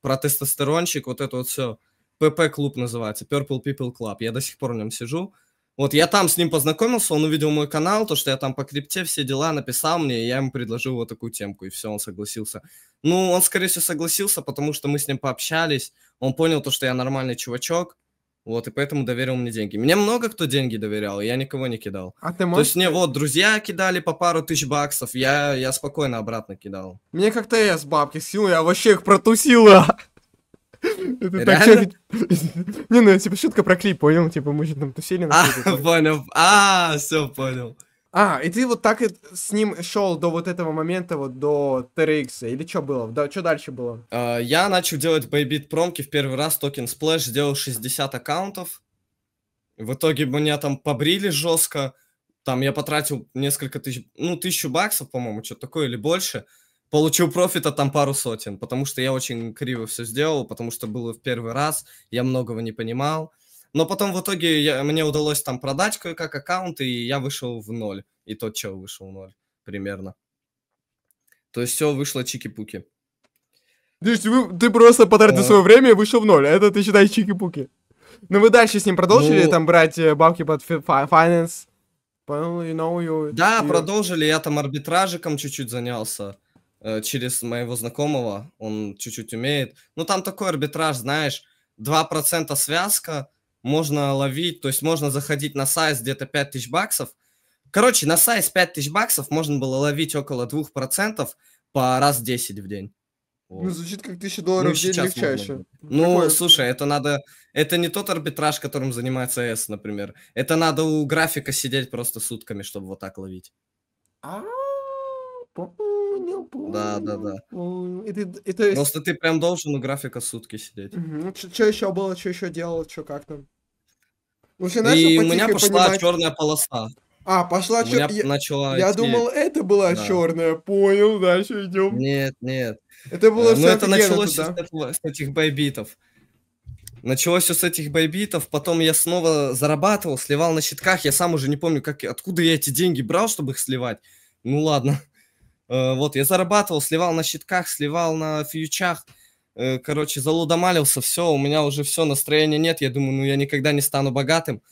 про тестостерончик, вот это вот все. пэ пэ-клуб называется, Purple People Club. Я до сих пор в нем сижу. Вот я там с ним познакомился, он увидел мой канал, то, что я там по крипте, все дела, написал мне, и я ему предложил вот такую темку, и все, он согласился. Ну, он, скорее всего, согласился, потому что мы с ним пообщались, он понял то, что я нормальный чувачок, вот, и поэтому доверил мне деньги. Мне много кто деньги доверял, я никого не кидал. А ты можешь... То есть мне вот друзья кидали по пару тысяч баксов, я, я спокойно обратно кидал. Мне как-то я с бабки сил, я вообще их протусила. Это так, не, ну, типа, шутка про клип, понял? Типа, мы же там тусили на клипе. А, понял. А, все, понял. А, и ты вот так с ним шел до вот этого момента, вот до тэ эр икс, или что было? Да, что дальше было? Я начал делать Bybit промки в первый раз, токен Splash, сделал шестьдесят аккаунтов. В итоге меня там побрили жестко. Там я потратил несколько тысяч, ну, тысячу баксов, по-моему, что-то такое, или больше. Получил профита там пару сотен, потому что я очень криво все сделал, потому что было в первый раз, я многого не понимал. Но потом в итоге я, мне удалось там продать кое-как аккаунт, и я вышел в ноль. И тот чел вышел в ноль примерно. То есть все вышло чики-пуки. То есть вы, ты просто потратил а... свое время и вышел в ноль, а это ты считаешь чики-пуки. Ну вы дальше с ним продолжили ну... там брать бабки под finance? You know, you... Да, you... продолжили, я там арбитражиком чуть-чуть занялся. Через моего знакомого, он чуть-чуть умеет. Ну, там такой арбитраж, знаешь, два процента связка, можно ловить, то есть можно заходить на сайз где-то пять тысяч баксов. Короче, на сайз пять тысяч баксов можно было ловить около двух процентов по раз десять в день. Вот. Ну, звучит как тысяча долларов ну, в день легчайше. Ну, Какое? слушай, это надо... Это не тот арбитраж, которым занимается эс, например. Это надо у графика сидеть просто сутками, чтобы вот так ловить. А-а-а. Да, да, да. И ты, и, то есть... Просто ты прям должен у графика сутки сидеть. Угу. Что еще было, что еще делал, что как там? Ну, ты начал и у меня пошла понимать... черная полоса. А, пошла черная. Я, начала я идти... думал, это была да. черная. Понял, дальше идем. Нет, нет. Это было а, все. Ну, это началось с, этого, с этих байбитов. Началось все с этих байбитов, потом я снова зарабатывал, сливал на щитках. Я сам уже не помню, как, откуда я эти деньги брал, чтобы их сливать. Ну ладно. Вот, я зарабатывал, сливал на щитках, сливал на фьючах, короче, залудомалился, все, у меня уже все, настроения нет, я думаю, ну я никогда не стану богатым,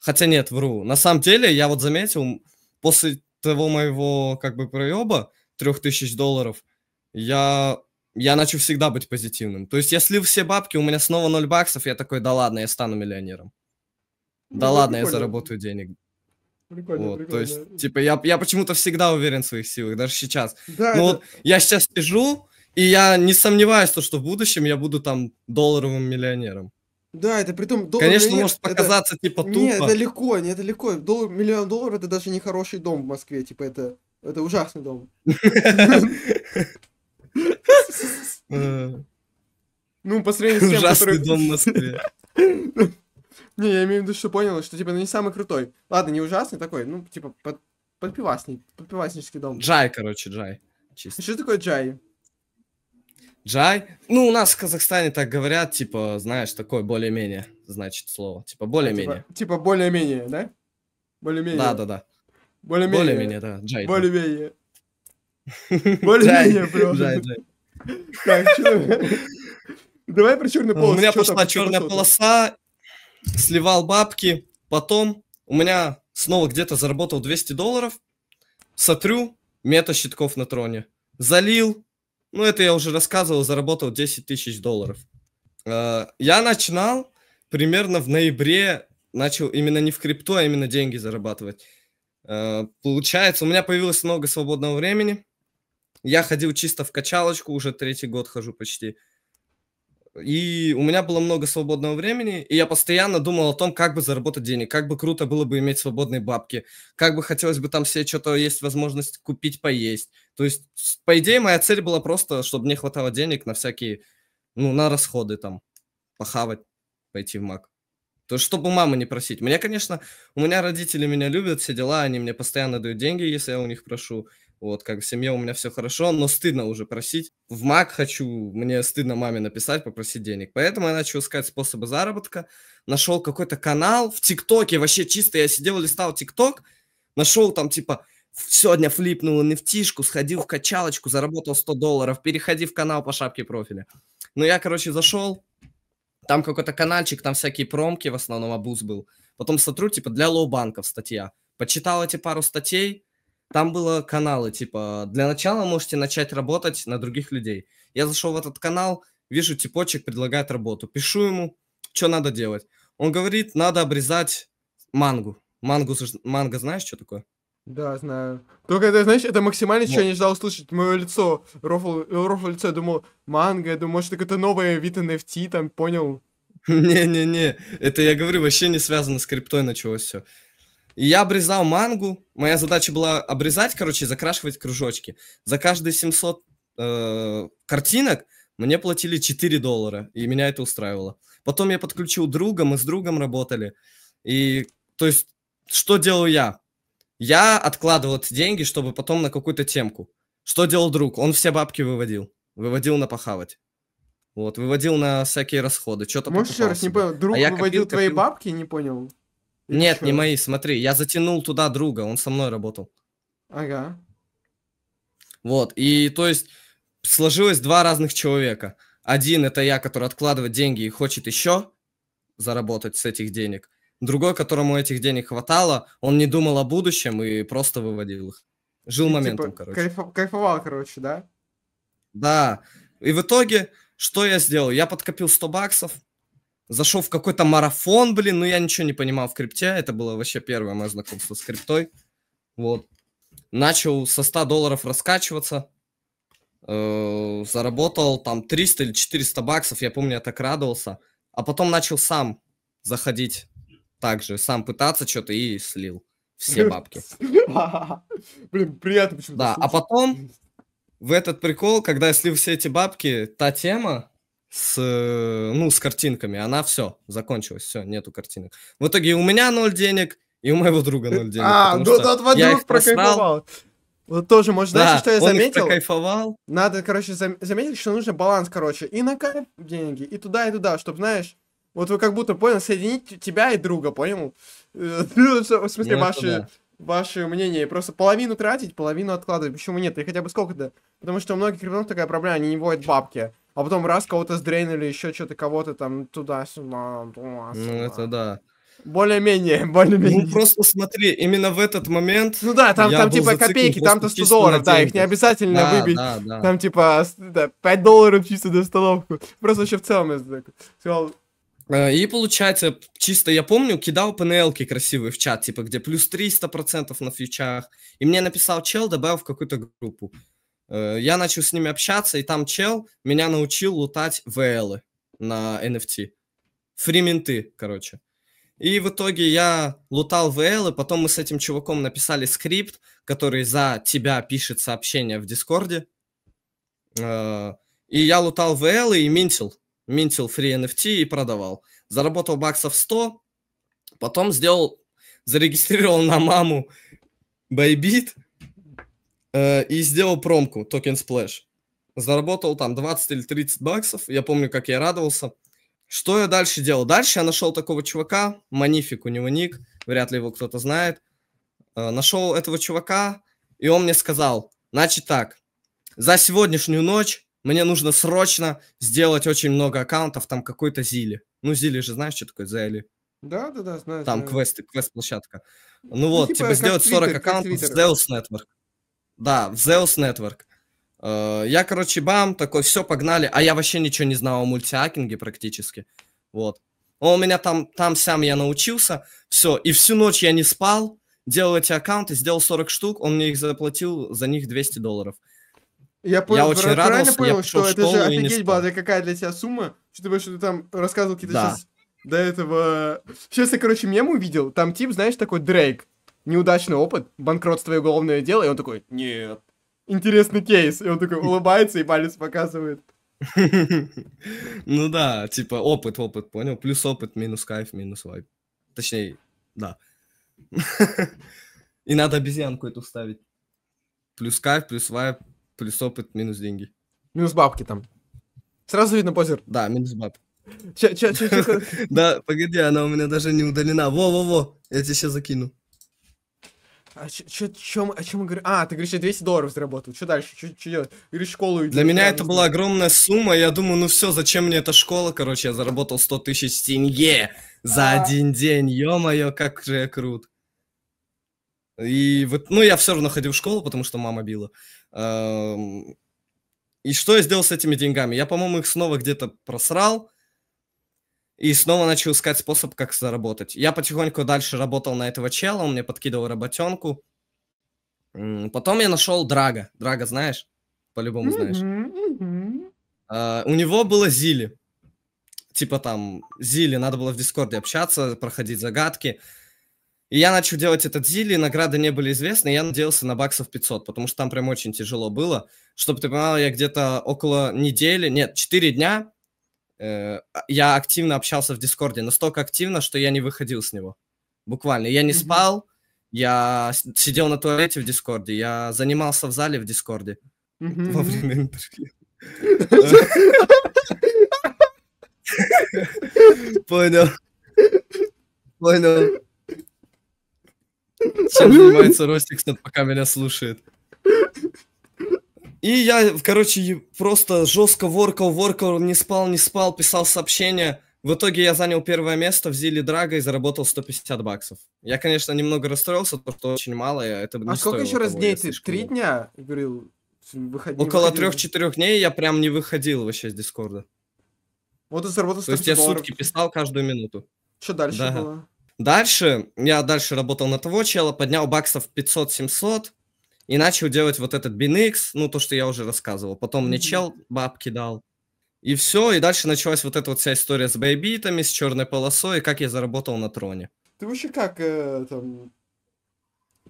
хотя нет, вру, на самом деле, я вот заметил, после того моего, как бы, проеба, трёх тысяч долларов, я, я начал всегда быть позитивным, то есть я слил все бабки, у меня снова ноль баксов, я такой, да ладно, я стану миллионером, ну, да ладно, прикольно. Я заработаю денег. Прикольно, вот, прикольно. То есть, типа, я, я почему-то всегда уверен в своих силах, даже сейчас. Да, Но это... вот я сейчас сижу, и я не сомневаюсь, что в будущем я буду там долларовым миллионером. Да, это при том... Конечно, миллионер... может показаться, это... типа, тупо. Нет, это легко, не это легко. Доллар, миллион долларов — это даже не хороший дом в Москве, типа, это, это ужасный дом. Ну, по сравнению с тем, ужасный дом в Москве. Не, я имею в виду, что понял, что, типа, ну не самый крутой. Ладно, не ужасный такой, ну, типа, под, подпивасник, подпиваснический дом. Джай, короче, джай. Чисто. Что такое джай? Джай? Ну, у нас в Казахстане так говорят, типа, знаешь, такое более-менее, значит, слово. Типа, более-менее. Типа, типа более-менее, да? Более-менее. Да-да-да. Более-менее. Более-менее, да, джай. Более-менее. Более-менее, просто. Джай, джай. Так, что... Давай про черную полосу. У меня пошла черная полоса, сливал бабки, потом у меня снова где-то заработал двести долларов, сотрю мета щитков на троне, залил, ну это я уже рассказывал, заработал десять тысяч долларов. Я начинал примерно в ноябре, начал именно не в крипту, а именно деньги зарабатывать. Получается, у меня появилось много свободного времени. Я ходил чисто в качалочку, уже третий год хожу почти. И у меня было много свободного времени, и я постоянно думал о том, как бы заработать денег, как бы круто было бы иметь свободные бабки, как бы хотелось бы там себе что-то, есть возможность купить, поесть. То есть, по идее, моя цель была просто, чтобы мне хватало денег на всякие, ну, на расходы там, похавать, пойти в мак. То есть, чтобы маму не просить. Меня, конечно, у меня родители меня любят, все дела, они мне постоянно дают деньги, если я у них прошу. Вот, как в семье у меня все хорошо, но стыдно уже просить. В мак хочу, мне стыдно маме написать, попросить денег. Поэтому я начал искать способы заработка. Нашел какой-то канал в ТикТоке, вообще чисто я сидел, листал ТикТок. Нашел там типа, сегодня флипнул эн эф ти-шку, сходил в качалочку, заработал сто долларов, переходи в канал по шапке профиля. Ну, я, короче, зашел, там какой-то каналчик, там всякие промки, в основном абуз был. Потом смотрю, типа, для лоу-банков статья. Почитал эти пару статей. Там было каналы, типа, для начала можете начать работать на других людей. Я зашел в этот канал, вижу, типочек предлагает работу. Пишу ему, что надо делать. Он говорит, надо обрезать мангу. Мангу, манго знаешь, что такое? Да, знаю. Только это, знаешь, это максимально, что я не ждал услышать. Мое лицо, рофл, рофл лицо, я думал, манго, я думал, может, это какой-то новый вид эн эф ти, там, понял? Не-не-не, это, я говорю, вообще не связано с криптой началось все. И я обрезал мангу, моя задача была обрезать, короче, закрашивать кружочки. За каждые семьсот э, картинок мне платили четыре доллара, и меня это устраивало. Потом я подключил друга, мы с другом работали. И, то есть, что делал я? Я откладывал эти деньги, чтобы потом на какую-то темку. Что делал друг? Он все бабки выводил, выводил на похавать. Вот, выводил на всякие расходы, что-то покупал. Можешь еще раз, не понял, друг выводил твои бабки, не понял? Или нет, что? Не мои, смотри, я затянул туда друга, он со мной работал. Ага. Вот, и то есть сложилось два разных человека. Один это я, который откладывает деньги и хочет еще заработать с этих денег. Другой, которому этих денег хватало, он не думал о будущем и просто выводил их. Жил и, моментом, типа, короче. Кайф, кайфовал, короче, да? Да. И в итоге, что я сделал? Я подкопил сто баксов. Зашел в какой-то марафон, блин, но я ничего не понимал в крипте. Это было вообще первое мое знакомство с криптой. Вот. Начал со ста долларов раскачиваться. Э-э- заработал там триста или четыреста баксов. Я помню, я так радовался. А потом начал сам заходить так же. Сам пытаться что-то и слил все бабки. Блин, приятно почему-то. Да, а потом в этот прикол, когда я слил все эти бабки, та тема, с, ну, с картинками, она все, закончилась, все, нету картинок. В итоге у меня ноль денег, и у моего друга ноль денег. А, ну, да, вот я их прокайфовал. Вот тоже, может, да, знаешь, что я заметил? Прокайфовал. Надо, короче, зам заметить, что нужно баланс, короче, и на кайф деньги, и туда, и туда, чтобы, знаешь, вот вы как будто, понял, соединить тебя и друга, понял? В смысле, ваши... Ваше мнение, просто половину тратить, половину откладывать, почему нет, и хотя бы сколько-то, потому что у многих криптонов такая проблема, они не вводят бабки, а потом раз кого-то сдрейнули, еще что-то, кого-то там туда-сюда, туда-сюда. Ну это да. Более-менее, более-менее. Ну просто смотри, именно в этот момент... Ну да, там, там типа копейки, там-то сто долларов, да, их не обязательно да, выбить, да, да. Там типа да, пять долларов чисто на установку, просто еще в целом я так сказал... И получается, чисто я помню, кидал пи эн эл-ки красивые в чат, типа где плюс триста процентов на фьючах. И мне написал чел, добавил в какую-то группу. Я начал с ними общаться, и там чел меня научил лутать ви эл-ы на эн эф ти. Фриминты, короче. И в итоге я лутал ви эл-ы, потом мы с этим чуваком написали скрипт, который за тебя пишет сообщение в Дискорде. И я лутал ви эл-ы и минтил. Минтил free эн эф ти и продавал. Заработал баксов сто, потом сделал, зарегистрировал на маму Bybit э, и сделал промку, токен Splash. Заработал там двадцать или тридцать баксов, я помню, как я радовался. Что я дальше делал? Дальше я нашел такого чувака, Манифик у него ник, вряд ли его кто-то знает. Э, нашел этого чувака, и он мне сказал, значит так, за сегодняшнюю ночь Мне нужно срочно сделать очень много аккаунтов, там какой-то Зили. Ну, Зили же, знаешь, что такое Зили? Да, да, да, знаю. Там знаю. Квесты, квест-площадка. Ну, ну вот, типа, типа сделать Twitter, сорок аккаунтов в Zeus Network. Да, в Zeus Network. Uh, я, короче, бам, такой, все, погнали. А я вообще ничего не знал о мультиакинге практически. Вот. Он у меня там, там сам я научился. Все, и всю ночь я не спал. Делал эти аккаунты, сделал сорок штук. Он мне их заплатил, за них двести долларов. Я, понял, я очень правильно радовался, понял, я пошел что в школу это же и офигеть была, какая для тебя сумма? Что ты, что ты там рассказывал какие-то да. сейчас до этого... Сейчас я, короче, мем увидел. Там тип, знаешь, такой Дрейк. Неудачный опыт, банкротство и уголовное дело. И он такой, нет... Интересный кейс. И он такой улыбается и палец показывает. Ну да, типа опыт, опыт, понял? Плюс опыт, минус кайф, минус вайп. Точнее, да. И надо обезьянку эту вставить. Плюс кайф, плюс вайп, плюс опыт, минус деньги. Минус бабки там. Сразу видно позер. Да, минус бабки. Да, погоди, она у меня даже не удалена. Во-во-во, я тебе сейчас закину. А чё, чё, чё, о чем мы говорим? А, ты говоришь, я двести долларов заработал. Что дальше? Что делать? Говоришь, школу идти. Для меня это была огромная сумма. Я думаю, ну все, зачем мне эта школа? Короче, я заработал сто тысяч тенге за а -а -а. один день. Ё-моё, как же я крут. И вот, ну я все равно ходил в школу, потому что мама била. И что я сделал с этими деньгами? Я, по-моему, их снова где-то просрал. И снова начал искать способ, как заработать. Я потихоньку дальше работал на этого чела, он мне подкидывал работенку. Потом я нашел Драга. Драга знаешь? По-любому знаешь. Mm-hmm, mm-hmm. Uh, у него было Зили. Типа там, Зили, надо было в Дискорде общаться, проходить загадки. И я начал делать этот Зили, награды не были известны, я надеялся на баксов пятьсот, потому что там прям очень тяжело было. Чтобы ты понимал, я где-то около недели, нет, четыре дня... я активно общался в Дискорде, настолько активно, что я не выходил с него. Буквально. Я не mm-hmm. спал, я сидел на туалете в Дискорде, я занимался в зале в Дискорде mm-hmm. во время интервью. Понял. Понял. Чем занимается Ростикс, пока меня слушает. И я, короче, просто жестко воркал, воркал, не спал, не спал, писал сообщения. В итоге я занял первое место в Зили Драга и заработал сто пятьдесят баксов. Я, конечно, немного расстроился, потому что очень мало, это не стоило того. А сколько еще раз дней ты? Три дня? Говорил, выходи, около трех-четырех дней я прям не выходил вообще с Дискорда. Вот и заработал сто пятьдесят. То есть я сутки писал каждую минуту. Что дальше да. было? Дальше, я дальше работал на того чела, поднял баксов пятьсот-семьсот. И начал делать вот этот BingX, ну, то, что я уже рассказывал. Потом мне чел бабки дал. И все, и дальше началась вот эта вот вся история с байбитами, с черной полосой, и как я заработал на троне. Ты вообще как, э, там,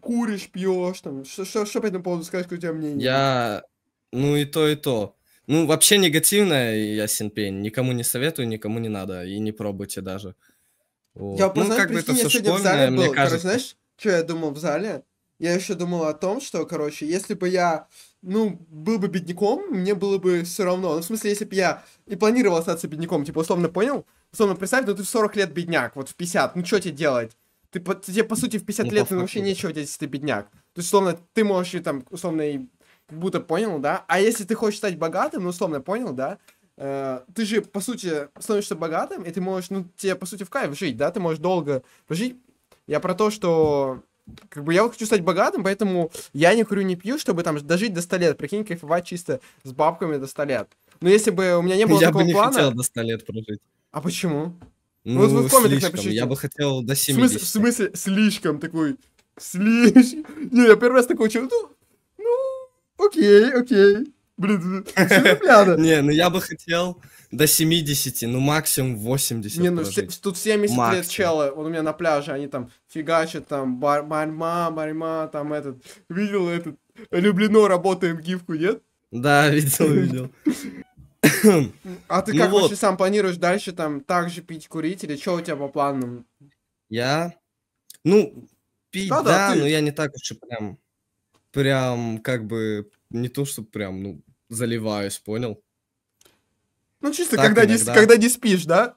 куришь, пьешь, там, что, что, что по этому поводу сказать, какое у тебя мнение? Я, ну, и то, и то. Ну, вообще негативно, ясен пень, никому не советую, никому не надо, и не пробуйте даже. Вот. Я, ну, знаешь, как бы это все школьное, мне был. кажется. Короче, знаешь, что я думал в зале? Я еще думал о том, что, короче, если бы я, ну, был бы бедняком, мне было бы все равно. Ну, в смысле, если бы я и планировал остаться бедняком, типа, условно понял? Условно представь, ну ты в сорок лет бедняк, вот в пятьдесят, ну что тебе делать? Ты, по, тебе, по сути, в пятьдесят ну, лет ну, вообще нечего делать, если ты бедняк. То есть, условно, ты можешь и там, условно, и будто понял, да? А если ты хочешь стать богатым, ну, условно, понял, да? Э, ты же, по сути, становишься богатым, и ты можешь, ну, тебе, по сути, в кайф жить, да? Ты можешь долго жить. Я про то, что... Как бы я вот хочу стать богатым, поэтому я не курю, не пью, чтобы там дожить до ста лет. Прикинь, кайфовать чисто с бабками до ста лет. Но если бы у меня не было я такого бы не плана... хотел до ста лет прожить. А почему? Ну, вот вы в комментах напишите. Я бы хотел до семидесяти. В смысле, в смысле слишком такой... Слишком... Не, я первый раз такой учил. Ну, ну, окей, окей. Блин, что Не, ну я бы хотел до семидесяти, ну максимум восьмидесяти. Не, ну тут семьдесят лет челы, вот у меня на пляже, они там фигачат, там барьма, барьма, там этот, видел этот, Люблено, работаем гифку, нет? Да, видел, видел. А ты как вообще сам планируешь дальше там также пить, курить, или что у тебя по планам? Я? Ну, пить, да, но я не так уж и прям, прям как бы... Не то, что прям, ну, заливаюсь, понял? Ну, чисто, так, когда, не, когда не спишь, да?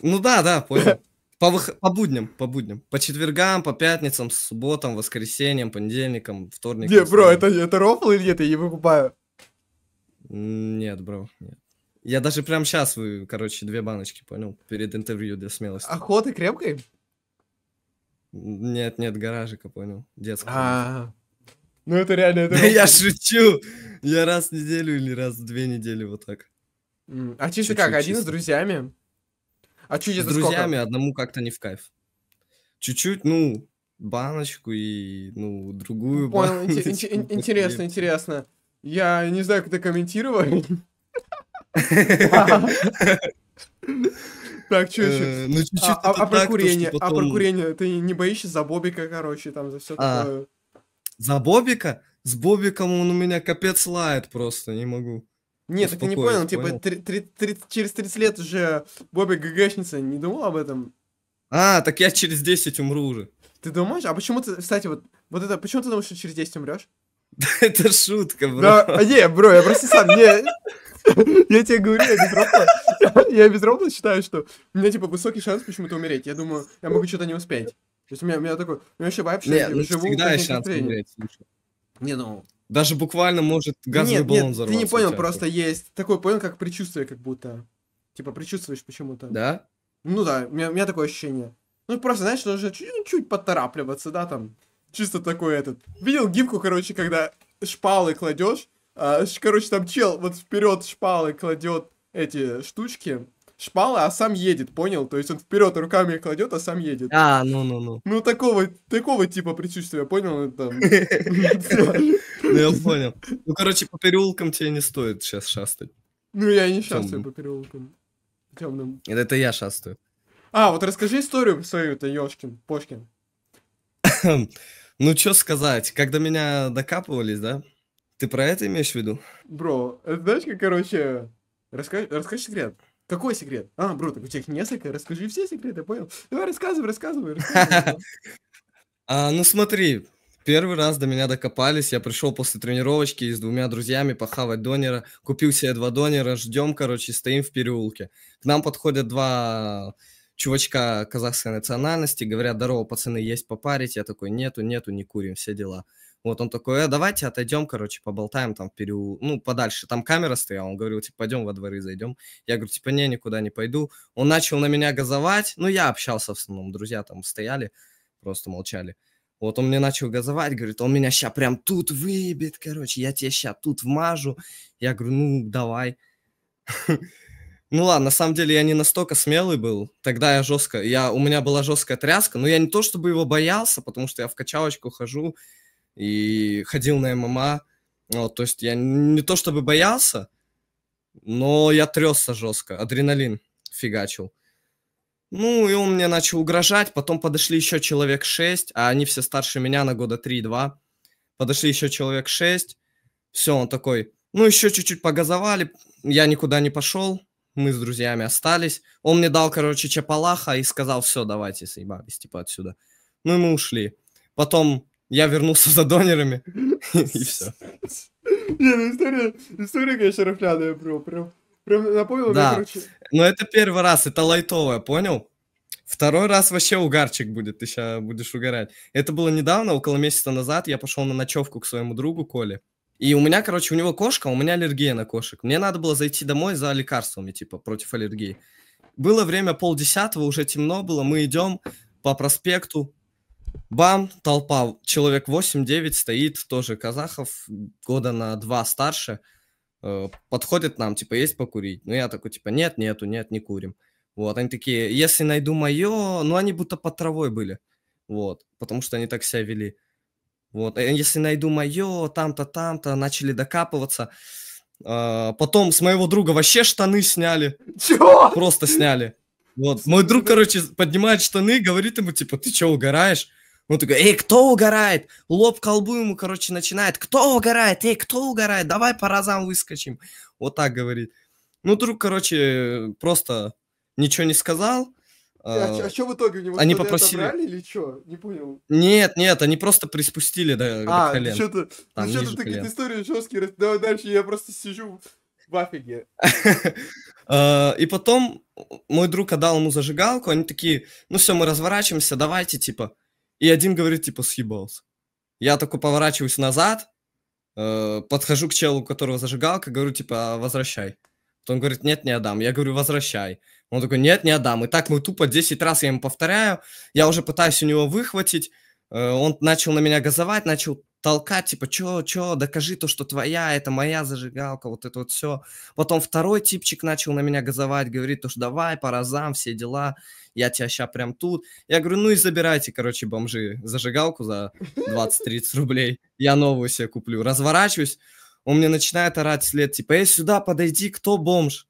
Ну, да, да, понял. По, выход... по будням, по будням. По четвергам, по пятницам, субботам, воскресеньям, понедельникам, вторникам. Не, бро, это, это рофл или нет? Я не покупаю. Нет, бро, нет. Я даже прям сейчас, вы, короче, две баночки, понял? Перед интервью для смелости. Охоты крепкой? Нет, нет, гаражика, понял? Детская. Ну это реально... Да я шучу! Я раз в неделю или раз в две недели вот так. А чисто как, один с друзьями? А чуть с друзьями одному как-то не в кайф. Чуть-чуть, ну, баночку и, ну, другую баночку. Интересно, интересно. Я не знаю, как это комментировать. Так, что еще? Ну, чуть-чуть. А про курение? А про курение? Ты не боишься за Бобика, короче, там, за все такое? За Бобика? С Бобиком он у меня капец лает просто, не могу. Нет, так ты не понял, типа, через тридцать лет уже Бобик ГГшница, не думал об этом? А, так я через десять умру уже. Ты думаешь? А почему ты, кстати, вот, вот это, почему ты думаешь, что через десять умрешь? Это шутка, бро. Да, не, бро, я просто сам, не... Я тебе говорю, я безропотно, я безропотно считаю, что у меня, типа, высокий шанс почему-то умереть. Я думаю, я могу что-то не успеть. То есть у меня, у меня такой, у меня вообще вообще... Нет, ну всегда есть шанс умереть, слушай. Не, ну... Даже буквально может газовый нет, баллон нет, взорваться. Ты не понял, просто есть такое, понял, как предчувствие, как будто. Типа, предчувствуешь почему-то. Да? Ну да, у меня, у меня такое ощущение. Ну просто, знаешь, нужно чуть-чуть поторапливаться, да, там. Чисто такой этот. Видел гифку, короче, когда шпалы кладешь. А, короче, там чел вот вперед шпалы кладет эти штучки. Шпалы, а сам едет, понял? То есть он вперед руками кладет, а сам едет. А, ну-ну-ну. Ну такого, такого типа предчувствия, понял? Ну я понял. Ну короче, по переулкам тебе не стоит сейчас шастать. Ну я не шастаю по переулкам. Темным. Это я шастаю. А, вот расскажи историю свою-то, ёшкин, Пошкин. Ну, чё сказать, когда меня докапывались, да? Ты про это имеешь в виду? Бро, знаешь, как, короче, раска... расскажи секрет. Какой секрет? А, бро, так у тебя их несколько, расскажи все секреты, понял? Давай, рассказывай, рассказывай, рассказывай. Ну, смотри, первый раз до меня докопались, я пришел после тренировочки с двумя друзьями похавать донера, купил себе два донера, ждем, короче, стоим в переулке. К нам подходят два... чувачка казахской национальности, говорят, здорово, пацаны, есть попарить? Я такой, нету, нету, не курим, все дела. Вот он такой, э, давайте отойдем, короче, поболтаем там в переул... Ну, подальше, там камера стояла, он говорил, типа, пойдем во дворы зайдем. Я говорю, типа, не, никуда не пойду. Он начал на меня газовать, ну, я общался в основном, друзья там стояли, просто молчали. Вот он мне начал газовать, говорит, он меня ща прям тут выбит, короче, я тебе ща тут вмажу. Я говорю, ну, давай. Ну ладно, на самом деле я не настолько смелый был, тогда я жестко, я, у меня была жесткая тряска, но я не то чтобы его боялся, потому что я в качалочку хожу и ходил на ММА, вот, то есть я не то чтобы боялся, но я трясся жестко, адреналин фигачил. Ну и он мне начал угрожать, потом подошли еще человек шесть, а они все старше меня на года три-два, подошли еще человек шесть, все, он такой, ну еще чуть-чуть погазовали, я никуда не пошел. Мы с друзьями остались. Он мне дал, короче, чапалаха и сказал, все, давайте съебались, типа, отсюда. Ну и мы ушли. Потом я вернулся за донерами, и все. Не, ну история, история, конечно, рыхляная, бро, прям, прям напомнил мне, короче. Да, но это первый раз, это лайтовое, понял? Второй раз вообще угарчик будет, ты сейчас будешь угорать. Это было недавно, около месяца назад, я пошел на ночевку к своему другу Коле. И у меня, короче, у него кошка, у меня аллергия на кошек. Мне надо было зайти домой за лекарствами, типа, против аллергии. Было время полдесятого, уже темно было, мы идем по проспекту. Бам, толпа, человек восемь-девять стоит, тоже казахов, года на два старше. Подходит нам, типа, есть покурить? Ну, я такой, типа, нет, нету, нет, не курим. Вот, они такие, если найду мое, ну, они будто под травой были, вот, потому что они так себя вели. Вот, если найду мое, там-то, там-то, начали докапываться. А, потом с моего друга вообще штаны сняли. Чего? Просто сняли. Вот, мой друг, короче, поднимает штаны, говорит ему, типа, ты че, угораешь? Он такой, эй, кто угорает? Лоб колбу ему, короче, начинает. Кто угорает? Эй, кто угорает? Давай по разам выскочим. Вот так говорит. Ну, друг, короче, просто ничего не сказал. А, а что в итоге у него? Они попросили или что? Не понял. Нет, нет, они просто приспустили до, а, до колен. Что-то, ну что-то такие истории жесткие. Давай дальше, я просто сижу в афиге. И потом мой друг отдал ему зажигалку, они такие, ну все, мы разворачиваемся, давайте, типа. И один говорит, типа, съебался. Я такой поворачиваюсь назад, э, подхожу к челу, у которого зажигалка, говорю, типа, возвращай. Он говорит, нет, не отдам. Я говорю, возвращай. Он такой, нет, не отдам. И так мы тупо десять раз я ему повторяю. Я уже пытаюсь у него выхватить. Он начал на меня газовать, начал толкать, типа, чё, чё, докажи то, что твоя, это моя зажигалка, вот это вот все. Потом второй типчик начал на меня газовать, говорит, то, что давай, по разам, все дела, я тебя ща прям тут. Я говорю, ну и забирайте, короче, бомжи, зажигалку за двадцать-тридцать рублей, я новую себе куплю. Разворачиваюсь, он мне начинает орать вслед, типа, эй, сюда подойди, кто бомж?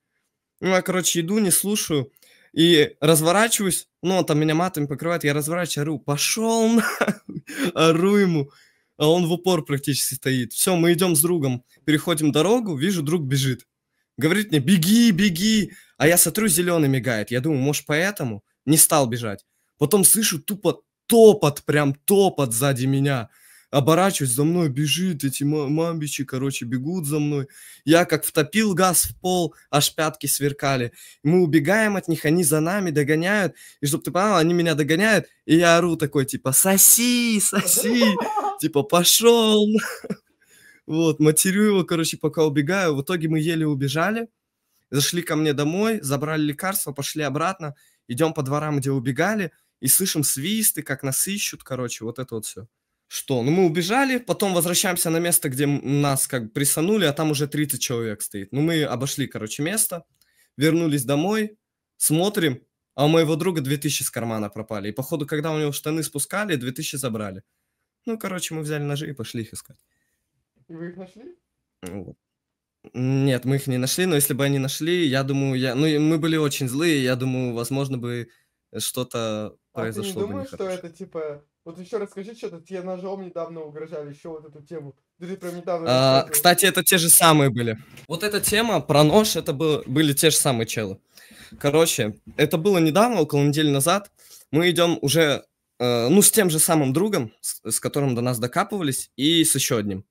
Ну, я, короче, иду, не слушаю, и разворачиваюсь, ну, он там меня матами покрывает, я разворачиваюсь, ору, пошел нахуй, ору ему. А он в упор практически стоит. Все, мы идем с другом, переходим дорогу, вижу, друг бежит. Говорит мне, беги, беги. А я смотрю, зеленый мигает. Я думаю, может, поэтому? Не стал бежать. Потом слышу тупо топот, прям топот сзади меня. Оборачиваюсь, за мной бежит, эти мамбичи, короче, бегут за мной. Я как втопил газ в пол, аж пятки сверкали. Мы убегаем от них, они за нами догоняют. И чтоб ты понял, они меня догоняют, и я ору такой, типа, соси, соси. Типа, пошел. Вот, матерю его, короче, пока убегаю. В итоге мы еле убежали. Зашли ко мне домой, забрали лекарства, пошли обратно. Идем по дворам, где убегали. И слышим свисты, как нас ищут, короче, вот это вот все. Что? Ну, мы убежали, потом возвращаемся на место, где нас как бы прессанули, а там уже тридцать человек стоит. Ну, мы обошли, короче, место, вернулись домой, смотрим, а у моего друга две тысячи с кармана пропали. И, походу, когда у него штаны спускали, две тысячи забрали. Ну, короче, мы взяли ножи и пошли их искать. Вы их нашли? Вот. Нет, мы их не нашли, но если бы они нашли, я думаю, я... ну, мы были очень злые, я думаю, возможно бы что-то а произошло. Ты не думаешь, что это, типа, вот еще расскажи что-то, тебе ножом недавно угрожали, еще вот эту тему. Ты прям недавно... А, кстати, это те же самые были. Вот эта тема про нож, это был... были те же самые челы. Короче, это было недавно, около недели назад. Мы идем уже... Ну, с тем же самым другом, с которым до нас докапывались, и с еще одним.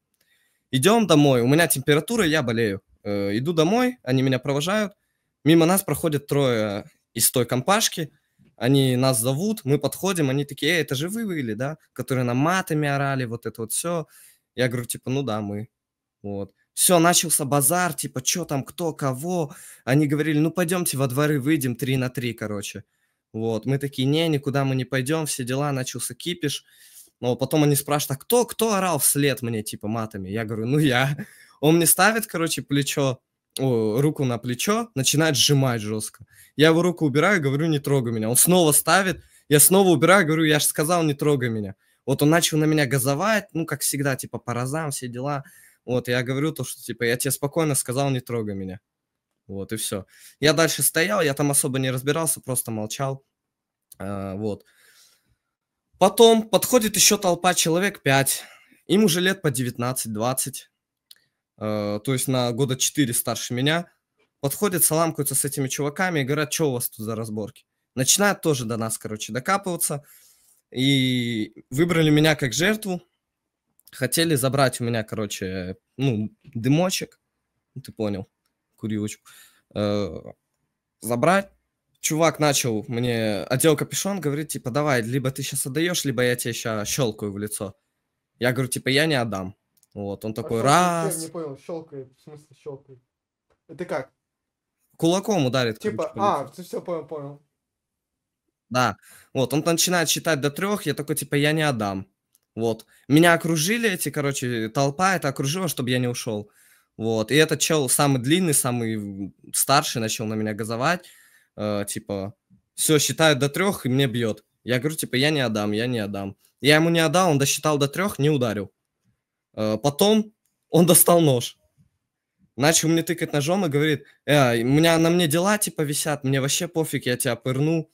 Идем домой, у меня температура, я болею. Иду домой, они меня провожают. Мимо нас проходят трое из той компашки. Они нас зовут, мы подходим, они такие, эй, это же вы были, да? Которые нам матами орали, вот это вот все. Я говорю, типа, ну да, мы. Вот. Все, начался базар, типа, что там, кто, кого. Они говорили, ну пойдемте во дворы, выйдем три на три, короче. Вот, мы такие, не, никуда мы не пойдем, все дела, начался кипиш. Но потом они спрашивают, а кто, кто орал вслед мне, типа, матами? Я говорю, ну я. Он мне ставит, короче, плечо, о, руку на плечо, начинает сжимать жестко. Я его руку убираю, говорю, не трогай меня. Он снова ставит, я снова убираю, говорю, я же сказал, не трогай меня. Вот он начал на меня газовать, ну, как всегда, типа, по разам, все дела. Вот, я говорю то, что, типа, я тебе спокойно сказал, не трогай меня. Вот, и все. Я дальше стоял, я там особо не разбирался, просто молчал. А, вот. Потом подходит еще толпа, человек пять. Им уже лет по девятнадцать-двадцать. А, то есть на года четыре старше меня. Подходят, саламкаются с этими чуваками и говорят, что у вас тут за разборки. Начинают тоже до нас, короче, докапываться. И выбрали меня как жертву. Хотели забрать у меня, короче, ну, дымочек. Ты понял. Курилочку, забрать. Чувак начал мне, одел капюшон, говорит, типа, давай, либо ты сейчас отдаешь, либо я тебе сейчас щелкаю в лицо. Я говорю, типа, я не отдам. Вот, он такой, а раз... Я не понял, щелкает, в смысле щелкает? Это как? Кулаком ударит. Типа, а, ты все понял, понял. Да, вот, он начинает считать до трех, я такой, типа, я не отдам. Вот, меня окружили эти, короче, толпа это окружила, чтобы я не ушел. Вот, и этот чел самый длинный, самый старший начал на меня газовать, э, типа, все, считает до трех и мне бьет. Я говорю, типа, я не отдам, я не отдам. Я ему не отдал, он досчитал до трех, не ударил. Э, потом он достал нож. Начал мне тыкать ножом и говорит, э, у меня на мне дела, типа, висят, мне вообще пофиг, я тебя пырну.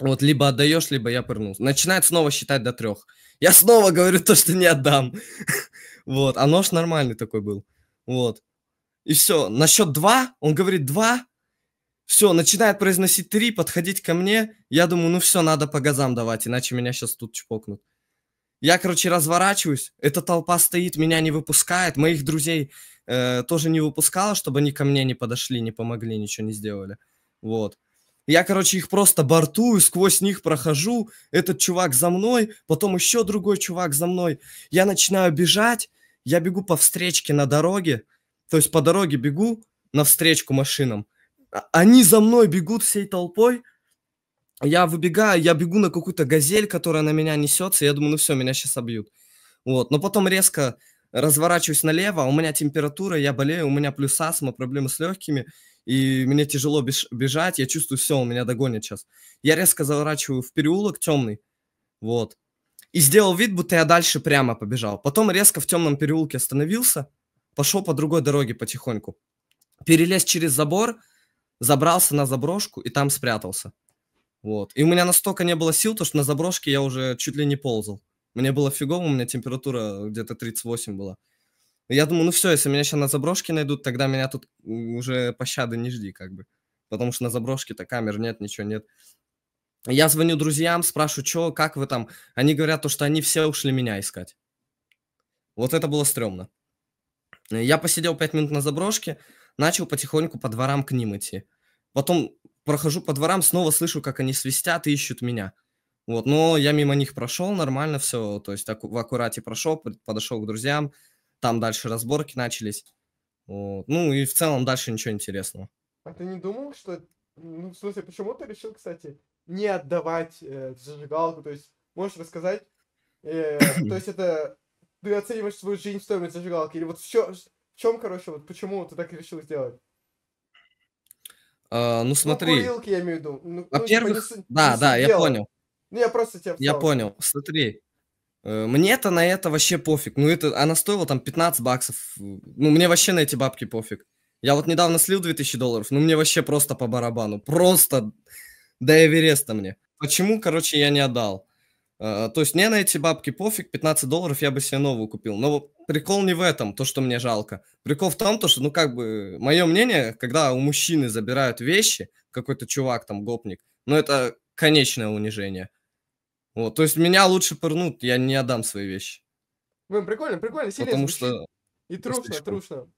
Вот, либо отдаешь, либо я пырну. Начинает снова считать до трех. Я снова говорю то, что не отдам. Вот, а нож нормальный такой был. Вот. И все. На счет два, он говорит два. Все, начинает произносить три, подходить ко мне. Я думаю, ну все, надо по газам давать, иначе меня сейчас тут чпокнут. Я, короче, разворачиваюсь. Эта толпа стоит, меня не выпускает. Моих друзей э, тоже не выпускала, чтобы они ко мне не подошли, не помогли, ничего не сделали. Вот. Я, короче, их просто бортую, сквозь них прохожу. Этот чувак за мной, потом еще другой чувак за мной. Я начинаю бежать. Я бегу по встречке на дороге, то есть по дороге бегу навстречку машинам. Они за мной бегут всей толпой. Я выбегаю, я бегу на какую-то газель, которая на меня несется. Я думаю, ну все, меня сейчас обьют. Вот. Но потом резко разворачиваюсь налево. У меня температура, я болею, у меня плюс астма, проблемы с легкими. И мне тяжело беж- бежать. Я чувствую, все, он меня догонит сейчас. Я резко заворачиваю в переулок темный. Вот. И сделал вид, будто я дальше прямо побежал. Потом резко в темном переулке остановился. Пошел по другой дороге потихоньку. Перелез через забор. Забрался на заброшку и там спрятался. Вот. И у меня настолько не было сил, то что на заброшке я уже чуть ли не ползал. Мне было фигово, у меня температура где-то тридцать восемь была. Я думаю, ну все, если меня сейчас на заброшке найдут, тогда меня тут уже пощады не жди, как бы. Потому что на заброшке-то камер нет, ничего нет. Я звоню друзьям, спрашиваю, что, как вы там. Они говорят, то, что они все ушли меня искать. Вот это было стрёмно. Я посидел пять минут на заброшке, начал потихоньку по дворам к ним идти. Потом прохожу по дворам, снова слышу, как они свистят и ищут меня. Вот, но я мимо них прошел, нормально все, то есть аку- в аккурате прошел, подошел к друзьям, там дальше разборки начались. Вот. Ну и в целом дальше ничего интересного. А ты не думал, что... Ну, в смысле, почему ты решил, кстати, не отдавать э, зажигалку? То есть, можешь рассказать? Э, то есть это... Ты оцениваешь свою жизнь стоимость зажигалки? Или вот в чем... В чем, короче, вот почему ты так решил сделать? А, ну, смотри. Ну, курилки, я имею в виду. Ну, во-первых, ну, да, да, я понял. Ну, я просто тебя встал. Я понял, смотри. Мне-то на это вообще пофиг. Ну, это, она стоила там пятнадцать баксов. Ну, мне вообще на эти бабки пофиг. Я вот недавно слил две тысячи долларов, ну, мне вообще просто по барабану. Просто до Эвереста мне. Почему, короче, я не отдал? То есть мне на эти бабки пофиг, пятнадцать долларов я бы себе новую купил. Но прикол не в этом, то, что мне жалко. Прикол в том, то, что, ну, как бы, мое мнение, когда у мужчины забирают вещи, какой-то чувак там, гопник, ну, это конечное унижение. Вот, то есть меня лучше пырнут, я не отдам свои вещи. Блин, прикольно, прикольно, сильно. Потому что... И трушно, трушно.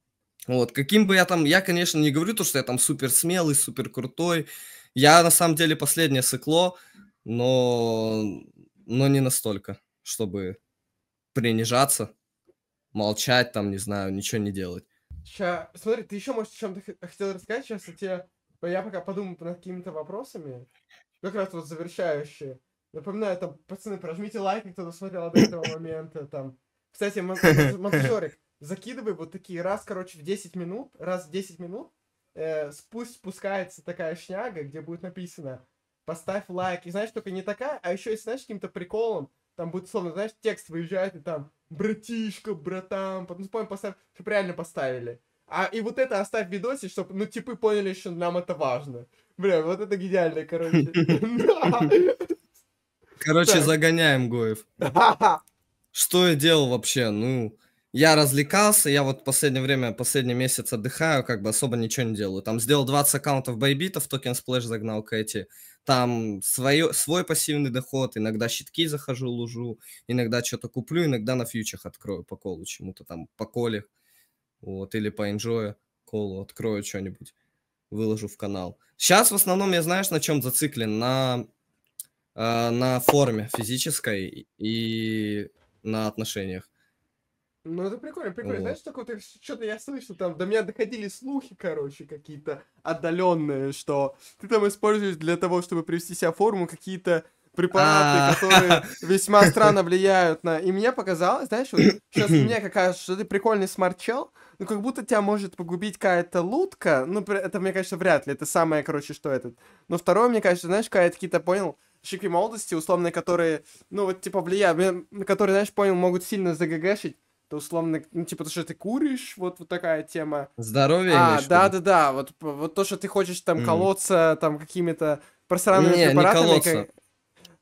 Вот, каким бы я там... Я, конечно, не говорю то, что я там супер смелый, супер крутой. Я, на самом деле, последнее сыкло, но... Но не настолько, чтобы принижаться, молчать, там, не знаю, ничего не делать. Сейчас, смотри, ты еще, может, о чем-то хотел рассказать? Сейчас я тебе... Я пока подумаю над какими-то вопросами. Как раз вот завершающие. Напоминаю, там, пацаны, прожмите лайк, кто досмотрел до этого момента, там. Кстати, монтажерик, закидывай вот такие раз, короче, в десять минут, раз в десять минут, э, спусть спускается такая шняга, где будет написано... Поставь лайк. И знаешь, только не такая, а еще, если знаешь, каким-то приколом, там будет словно, знаешь, текст выезжает, и там, братишка, братан, ну, помню, поставь, чтобы реально поставили. А и вот это оставь в видосе, чтобы, ну, типы поняли, что нам это важно. Бля, вот это гениально, короче. Короче, загоняем Гоев. Что я делал вообще? Ну, я развлекался, я вот в последнее время, последний месяц отдыхаю, как бы особо ничего не делаю. Там сделал двадцать аккаунтов Bybit, в токен Splash загнал к эти. Там свое, свой пассивный доход, иногда щитки захожу, лужу, иногда что-то куплю, иногда на фьючах открою по колу чему-то там, по коле, вот, или по инжою колу открою что-нибудь, выложу в канал. Сейчас в основном я, знаешь, на чем зациклен? На, э, на форме физической и на отношениях. Ну, это прикольно, прикольно. Вот. Знаешь, только вот, что-то я слышал, там до меня доходили слухи, короче, какие-то отдаленные, что ты там используешь для того, чтобы привести себя в форму, какие-то препараты, которые весьма странно влияют на... И мне показалось, знаешь, вот сейчас мне кажется, что ты прикольный смарт-чел, но как будто тебя может погубить какая-то лутка. Ну, это, мне кажется, вряд ли. Это самое, короче, что этот. Но второе, мне кажется, знаешь, какие-то, понял... Щики молодости, условно, которые, ну, вот, типа, влияют, которые, знаешь, понял, могут сильно заггшить. То условно, ну, типа, то, что ты куришь, вот, вот такая тема. Здоровье а, имеешь? Да, да, да, вот, вот то, что ты хочешь там mm. колоться, там, какими-то просранными не, препаратами. Не, не колоться. Как...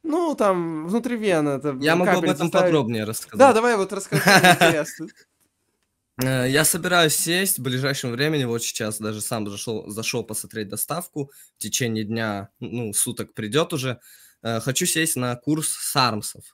Ну, там, внутривенно. Это, я могу об этом заставить... подробнее рассказать. Да, давай вот расскажи, интересно. Я собираюсь сесть в ближайшем времени, вот сейчас даже сам зашел посмотреть доставку, в течение дня, ну, суток придет уже. Хочу сесть на курс сармсов.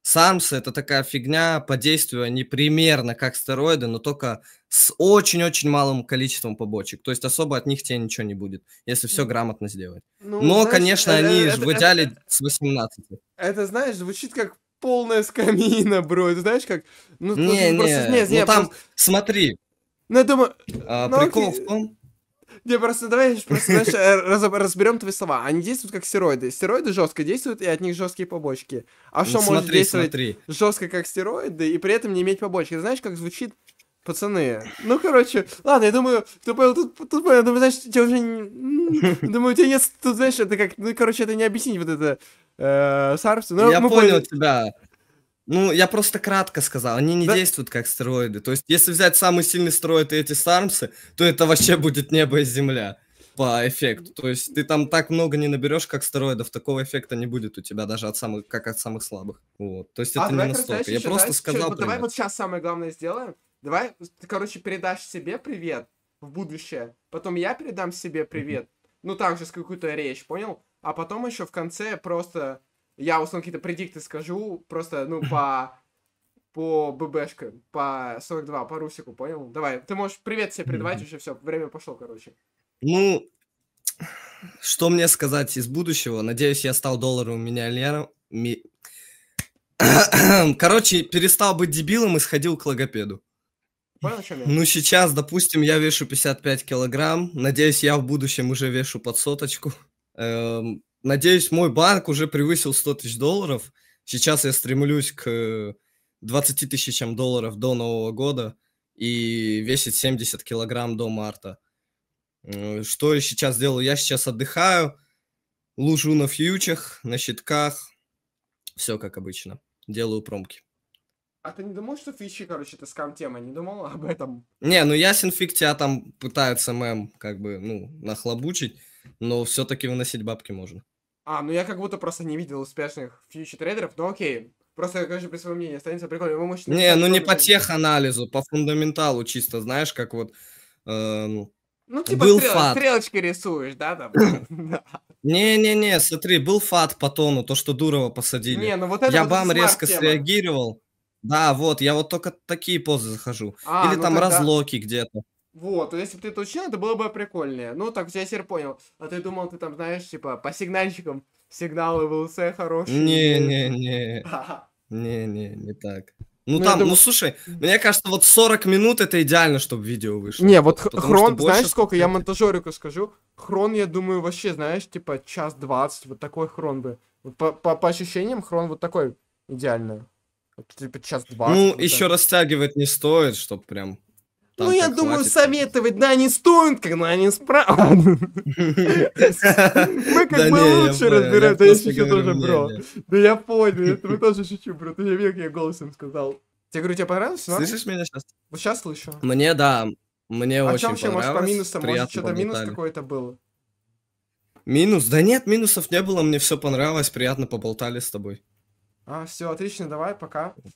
Самсы — это такая фигня, по действию они примерно как стероиды, но только с очень-очень малым количеством побочек. То есть особо от них тебе ничего не будет, если все грамотно сделать. Ну, но, знаешь, конечно, это, они это, в идеале это, с восемнадцати. Это, знаешь, звучит как полная скамина, бро. Ты знаешь как? Ну, не, ну, просто, не, не, не, ну там, просто... смотри. Ну, я думаю... А, ну, прикол окей. в том... Не, просто давай просто, знаешь, разберем твои слова. Они действуют как стероиды. Стероиды жестко действуют, и от них жесткие побочки. А что ну, может смотри, действовать смотри. жестко как стероиды, и при этом не иметь побочки? Ты знаешь, как звучит... Пацаны, ну, короче, ладно, я думаю, ты понял, тут, тут понял, думаю, знаешь, тебе уже не... Думаю, у тебя нет, тут, знаешь, это как, ну, короче, это не объяснить вот это э, сарпсу. Но я понял пойдем... тебя. Ну, я просто кратко сказал, они не да? действуют как стероиды. То есть, если взять самый сильный стероид и эти сармсы, то это вообще будет небо и земля по эффекту. То есть, ты там так много не наберешь, как стероидов, такого эффекта не будет у тебя даже от самых, как от самых слабых. Вот, то есть, а это не настолько. Я просто сказал... Вот давай вот сейчас самое главное сделаем. Давай, ты, короче, передашь себе привет в будущее, потом я передам себе привет, ну, так же, с какую-то речь, понял? А потом еще в конце просто я, условно, какие-то предикты скажу, просто, ну, по по ББшкам, по сорок два, по Русику, понял? Давай, ты можешь привет себе передавать, уже все, время пошло, короче. Ну, что мне сказать из будущего? Надеюсь, я стал долларовым миллионером. Ми... Короче, перестал быть дебилом и сходил к логопеду. Понял, ну, сейчас, допустим, я вешу пятьдесят пять килограмм. Надеюсь, я в будущем уже вешу под соточку. Эм, надеюсь, мой банк уже превысил сто тысяч долларов. Сейчас я стремлюсь к двадцати тысячам долларов до Нового года и весить семьдесят килограмм до марта. Эм, что я сейчас делаю? Я сейчас отдыхаю, лужу на фьючах, на щитках. Все как обычно. Делаю промки. А ты не думал, что фичи, короче, это скам-тема? Не думал об этом? Не, ну ясен фиг, тебя там пытаются мем, как бы, ну, нахлобучить, но все-таки выносить бабки можно. А, ну я как будто просто не видел успешных фьючи-трейдеров, но окей. Просто, конечно, при своем мнении останется прикольно. Вы можете... Не, ну не по теханализу, по фундаменталу чисто, знаешь, как вот... Эм... Ну, типа, был стрел... фат. Стрелочки рисуешь, да, там? Не-не-не, смотри, был фат по тону, то, что Дурова посадили. Не, ну вот это... Я бам резко среагировал. Да, вот, я вот только такие позы захожу. А, Или ну там тогда... разлоки где-то. Вот, если бы ты это учил, это было бы прикольнее. Ну, так, я теперь понял. А ты думал, ты там, знаешь, типа, по сигнальщикам сигналы в ЛС хорошие. Не-не-не. Не-не, не так. Ну, ну там, думаю... ну, слушай, мне кажется, вот сорок минут это идеально, чтобы видео вышло. Не, вот Потому хрон, больше... знаешь, сколько я монтажерику скажу? Хрон, я думаю, вообще, знаешь, типа, час двадцать, вот такой хрон бы. Вот по, по, по ощущениям, хрон вот такой идеальный. Типа час двадцать. Ну, вот еще так. Растягивать не стоит, чтоб прям... Ну, я думаю, хватит. Советовать, да, не стоит, когда они справятся. Мы как бы лучше разбираем, да я шучу тоже, бро. Да я понял, мы тоже шучу, бро. Ты век я голосом сказал. Тебе говорю, тебе понравилось? Слышишь меня сейчас? Вот сейчас слышу. Мне, да, мне очень понравилось. А что вообще, может, по минусам? Может, что-то минус какой-то был? Минус? Да нет, минусов не было, мне все понравилось, приятно поболтали с тобой. А, все, отлично, давай, пока.